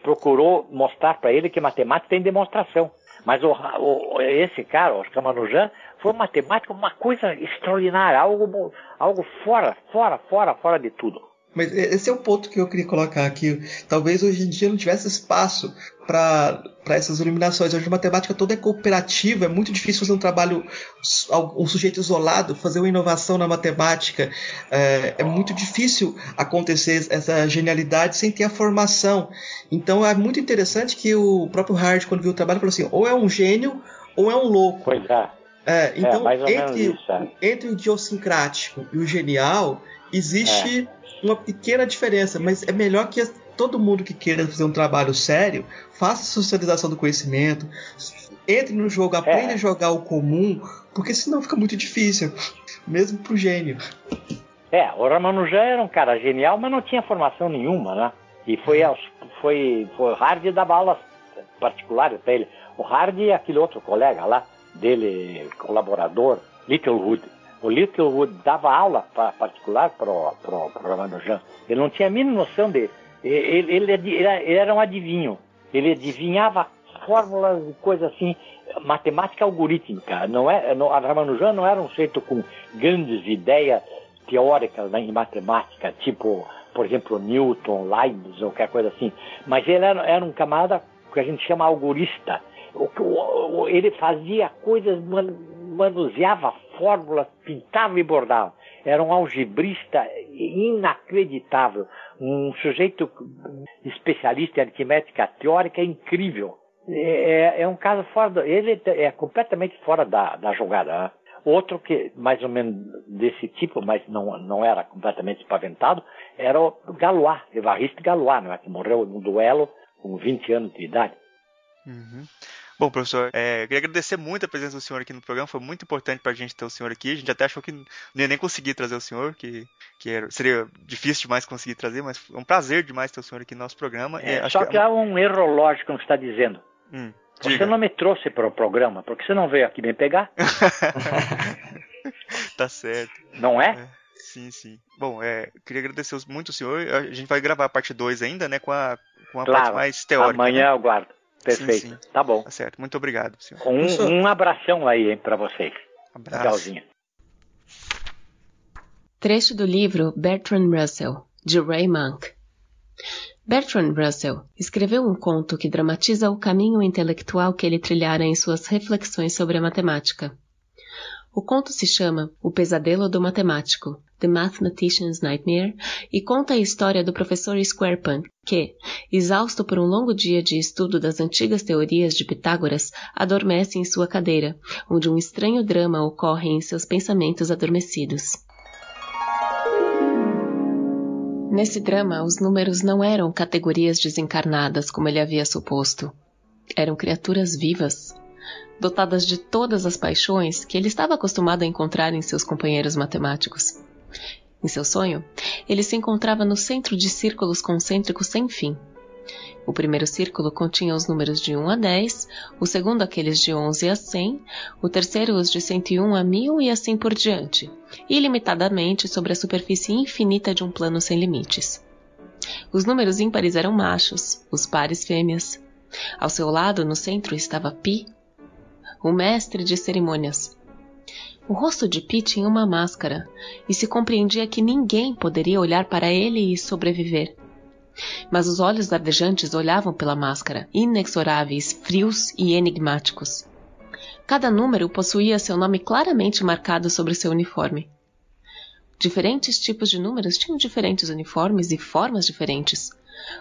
procurou mostrar para ele que matemática tem demonstração. Mas esse cara, o Ramanujan, foi matemático, uma coisa extraordinária, algo fora de tudo. Mas esse é o ponto que eu queria colocar aqui. Talvez hoje em dia não tivesse espaço para essas iluminações. Hoje a matemática toda é cooperativa, é muito difícil fazer um trabalho, um sujeito isolado, fazer uma inovação na matemática. É muito difícil acontecer essa genialidade sem ter a formação. Então é muito interessante que o próprio Hardy, quando viu o trabalho, falou assim, ou é um gênio ou é um louco. Pois é. Então, entre o idiosincrático e o genial, existe... uma pequena diferença, mas é melhor que todo mundo que queira fazer um trabalho sério faça socialização do conhecimento, entre no jogo, aprenda a jogar o comum, porque senão fica muito difícil, mesmo pro gênio. O Ramanujan era um cara genial, mas não tinha formação nenhuma, né? E foi Hardy dava aulas particulares para ele. O Hardy e aquele outro colega lá, dele, colaborador, Littlewood. O Littlewood dava aula particular para o Ramanujan. Ele não tinha a mínima noção de... Ele era um adivinho. Ele adivinhava fórmulas e coisas assim, matemática algorítmica. Ramanujan não era um sujeito com grandes ideias teóricas, né, em matemática, tipo, por exemplo, Newton, Leibniz, ou qualquer coisa assim. Mas ele era um camarada que a gente chama algorista. Ele fazia coisas... manuseava fórmulas, pintava e bordava. Era um algebrista inacreditável, um sujeito especialista em aritmética teórica incrível. É um caso fora ele é completamente fora da jogada, né? Outro que, mais ou menos desse tipo, mas não era completamente espaventado, era o Galois, Évariste Galois, né? Que morreu num duelo com 20 anos de idade. Uhum. Bom, professor, eu queria agradecer muito a presença do senhor aqui no programa, foi muito importante pra gente ter o senhor aqui, a gente até achou que não ia nem conseguir trazer o senhor, que seria difícil demais conseguir trazer, mas é um prazer demais ter o senhor aqui no nosso programa. Acho que há um erro lógico no que você está dizendo. Você não me trouxe para o programa, porque você não veio aqui me pegar. Tá certo. Não é? Sim. Bom, queria agradecer muito o senhor, a gente vai gravar a parte 2 ainda, né, com a parte mais teórica. Amanhã, né? Eu guardo. Perfeito, sim. Tá bom. Tá certo, muito obrigado, senhor. Um abração aí, hein, pra vocês. Abraço. Tchauzinho. Trecho do livro Bertrand Russell, de Ray Monk. Bertrand Russell escreveu um conto que dramatiza o caminho intelectual que ele trilhara em suas reflexões sobre a matemática. O conto se chama O Pesadelo do Matemático, The Mathematician's Nightmare, e conta a história do professor Squarepunk, que, exausto por um longo dia de estudo das antigas teorias de Pitágoras, adormece em sua cadeira, onde um estranho drama ocorre em seus pensamentos adormecidos. Nesse drama, os números não eram categorias desencarnadas como ele havia suposto. Eram criaturas vivas, dotadas de todas as paixões que ele estava acostumado a encontrar em seus companheiros matemáticos. Em seu sonho, ele se encontrava no centro de círculos concêntricos sem fim. O primeiro círculo continha os números de 1 a 10, o segundo aqueles de 11 a 100, o terceiro os de 101 a 1000 e assim por diante, ilimitadamente sobre a superfície infinita de um plano sem limites. Os números ímpares eram machos, os pares fêmeas. Ao seu lado, no centro, estava Pi, o mestre de cerimônias. O rosto de Pi tinha uma máscara, e se compreendia que ninguém poderia olhar para ele e sobreviver. Mas os olhos verdejantes olhavam pela máscara, inexoráveis, frios e enigmáticos. Cada número possuía seu nome claramente marcado sobre seu uniforme. Diferentes tipos de números tinham diferentes uniformes e formas diferentes.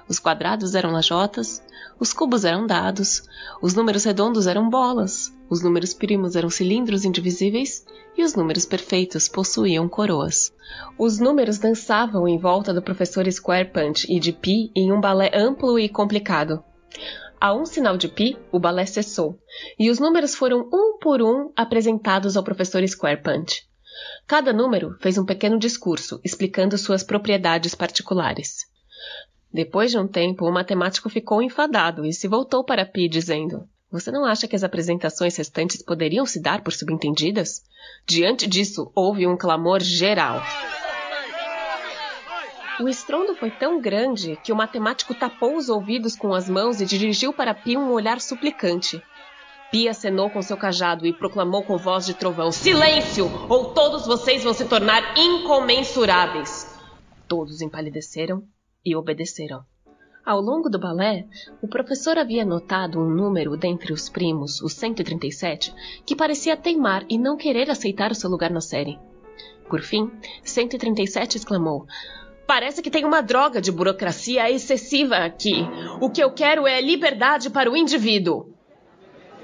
Os quadrados eram lajotas, os cubos eram dados, os números redondos eram bolas, os números primos eram cilindros indivisíveis e os números perfeitos possuíam coroas. Os números dançavam em volta do professor Squarepunk e de Pi em um balé amplo e complicado. A um sinal de Pi, o balé cessou, e os números foram um por um apresentados ao professor Squarepunk. Cada número fez um pequeno discurso, explicando suas propriedades particulares. Depois de um tempo, o matemático ficou enfadado e se voltou para Pi, dizendo: "Você não acha que as apresentações restantes poderiam se dar por subentendidas?" Diante disso, houve um clamor geral. O estrondo foi tão grande que o matemático tapou os ouvidos com as mãos e dirigiu para Pi um olhar suplicante. Pi acenou com seu cajado e proclamou com voz de trovão: "Silêncio, ou todos vocês vão se tornar incomensuráveis!" Todos empalideceram e obedeceram. Ao longo do balé, o professor havia notado um número dentre os primos, o 137, que parecia teimar e não querer aceitar o seu lugar na série. Por fim, 137 exclamou: "Parece que tem uma droga de burocracia excessiva aqui. O que eu quero é liberdade para o indivíduo."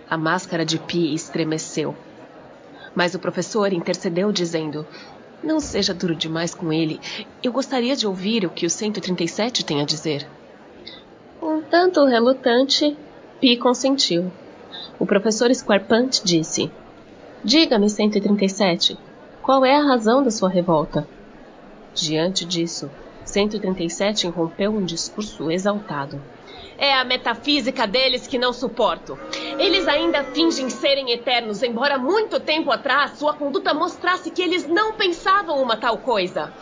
A máscara de Pi estremeceu. Mas o professor intercedeu dizendo: "Não seja duro demais com ele. Eu gostaria de ouvir o que o 137 tem a dizer." Um tanto relutante, Pi consentiu. O professor Squarepunk disse: "Diga-me, 137, qual é a razão da sua revolta?" Diante disso, 137 rompeu um discurso exaltado. "É a metafísica deles que não suporto. Eles ainda fingem serem eternos, embora muito tempo atrás sua conduta mostrasse que eles não pensavam uma tal coisa.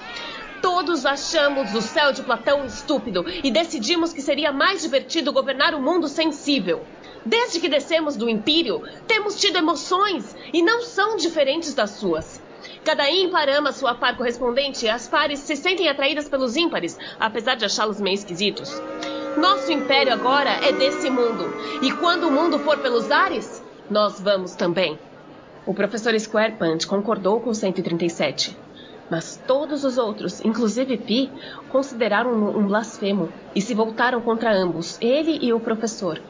Todos achamos o céu de Platão estúpido e decidimos que seria mais divertido governar o mundo sensível. Desde que descemos do impírio, temos tido emoções e não são diferentes das suas. Cada ímpar ama sua par correspondente e as pares se sentem atraídas pelos ímpares, apesar de achá-los meio esquisitos. Nosso império agora é desse mundo, e quando o mundo for pelos ares, nós vamos também." O professor Squarepunk concordou com 137, mas todos os outros, inclusive Pi, consideraram-no um blasfemo e se voltaram contra ambos, ele e o professor.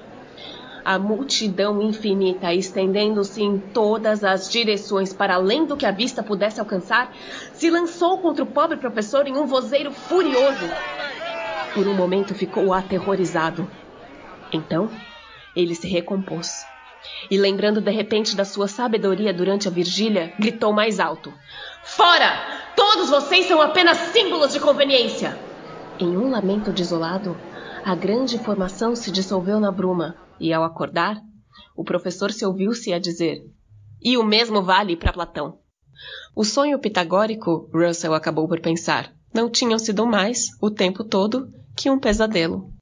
A multidão infinita, estendendo-se em todas as direções para além do que a vista pudesse alcançar, se lançou contra o pobre professor em um vozeiro furioso. Por um momento ficou aterrorizado. Então, ele se recompôs. E lembrando de repente da sua sabedoria durante a vigília, gritou mais alto: "Fora! Todos vocês são apenas símbolos de conveniência!" Em um lamento desolado, a grande formação se dissolveu na bruma. E ao acordar, o professor se ouviu-se a dizer: "E o mesmo vale para Platão." O sonho pitagórico, Russell acabou por pensar, não tinha sido mais, o tempo todo, que um pesadelo.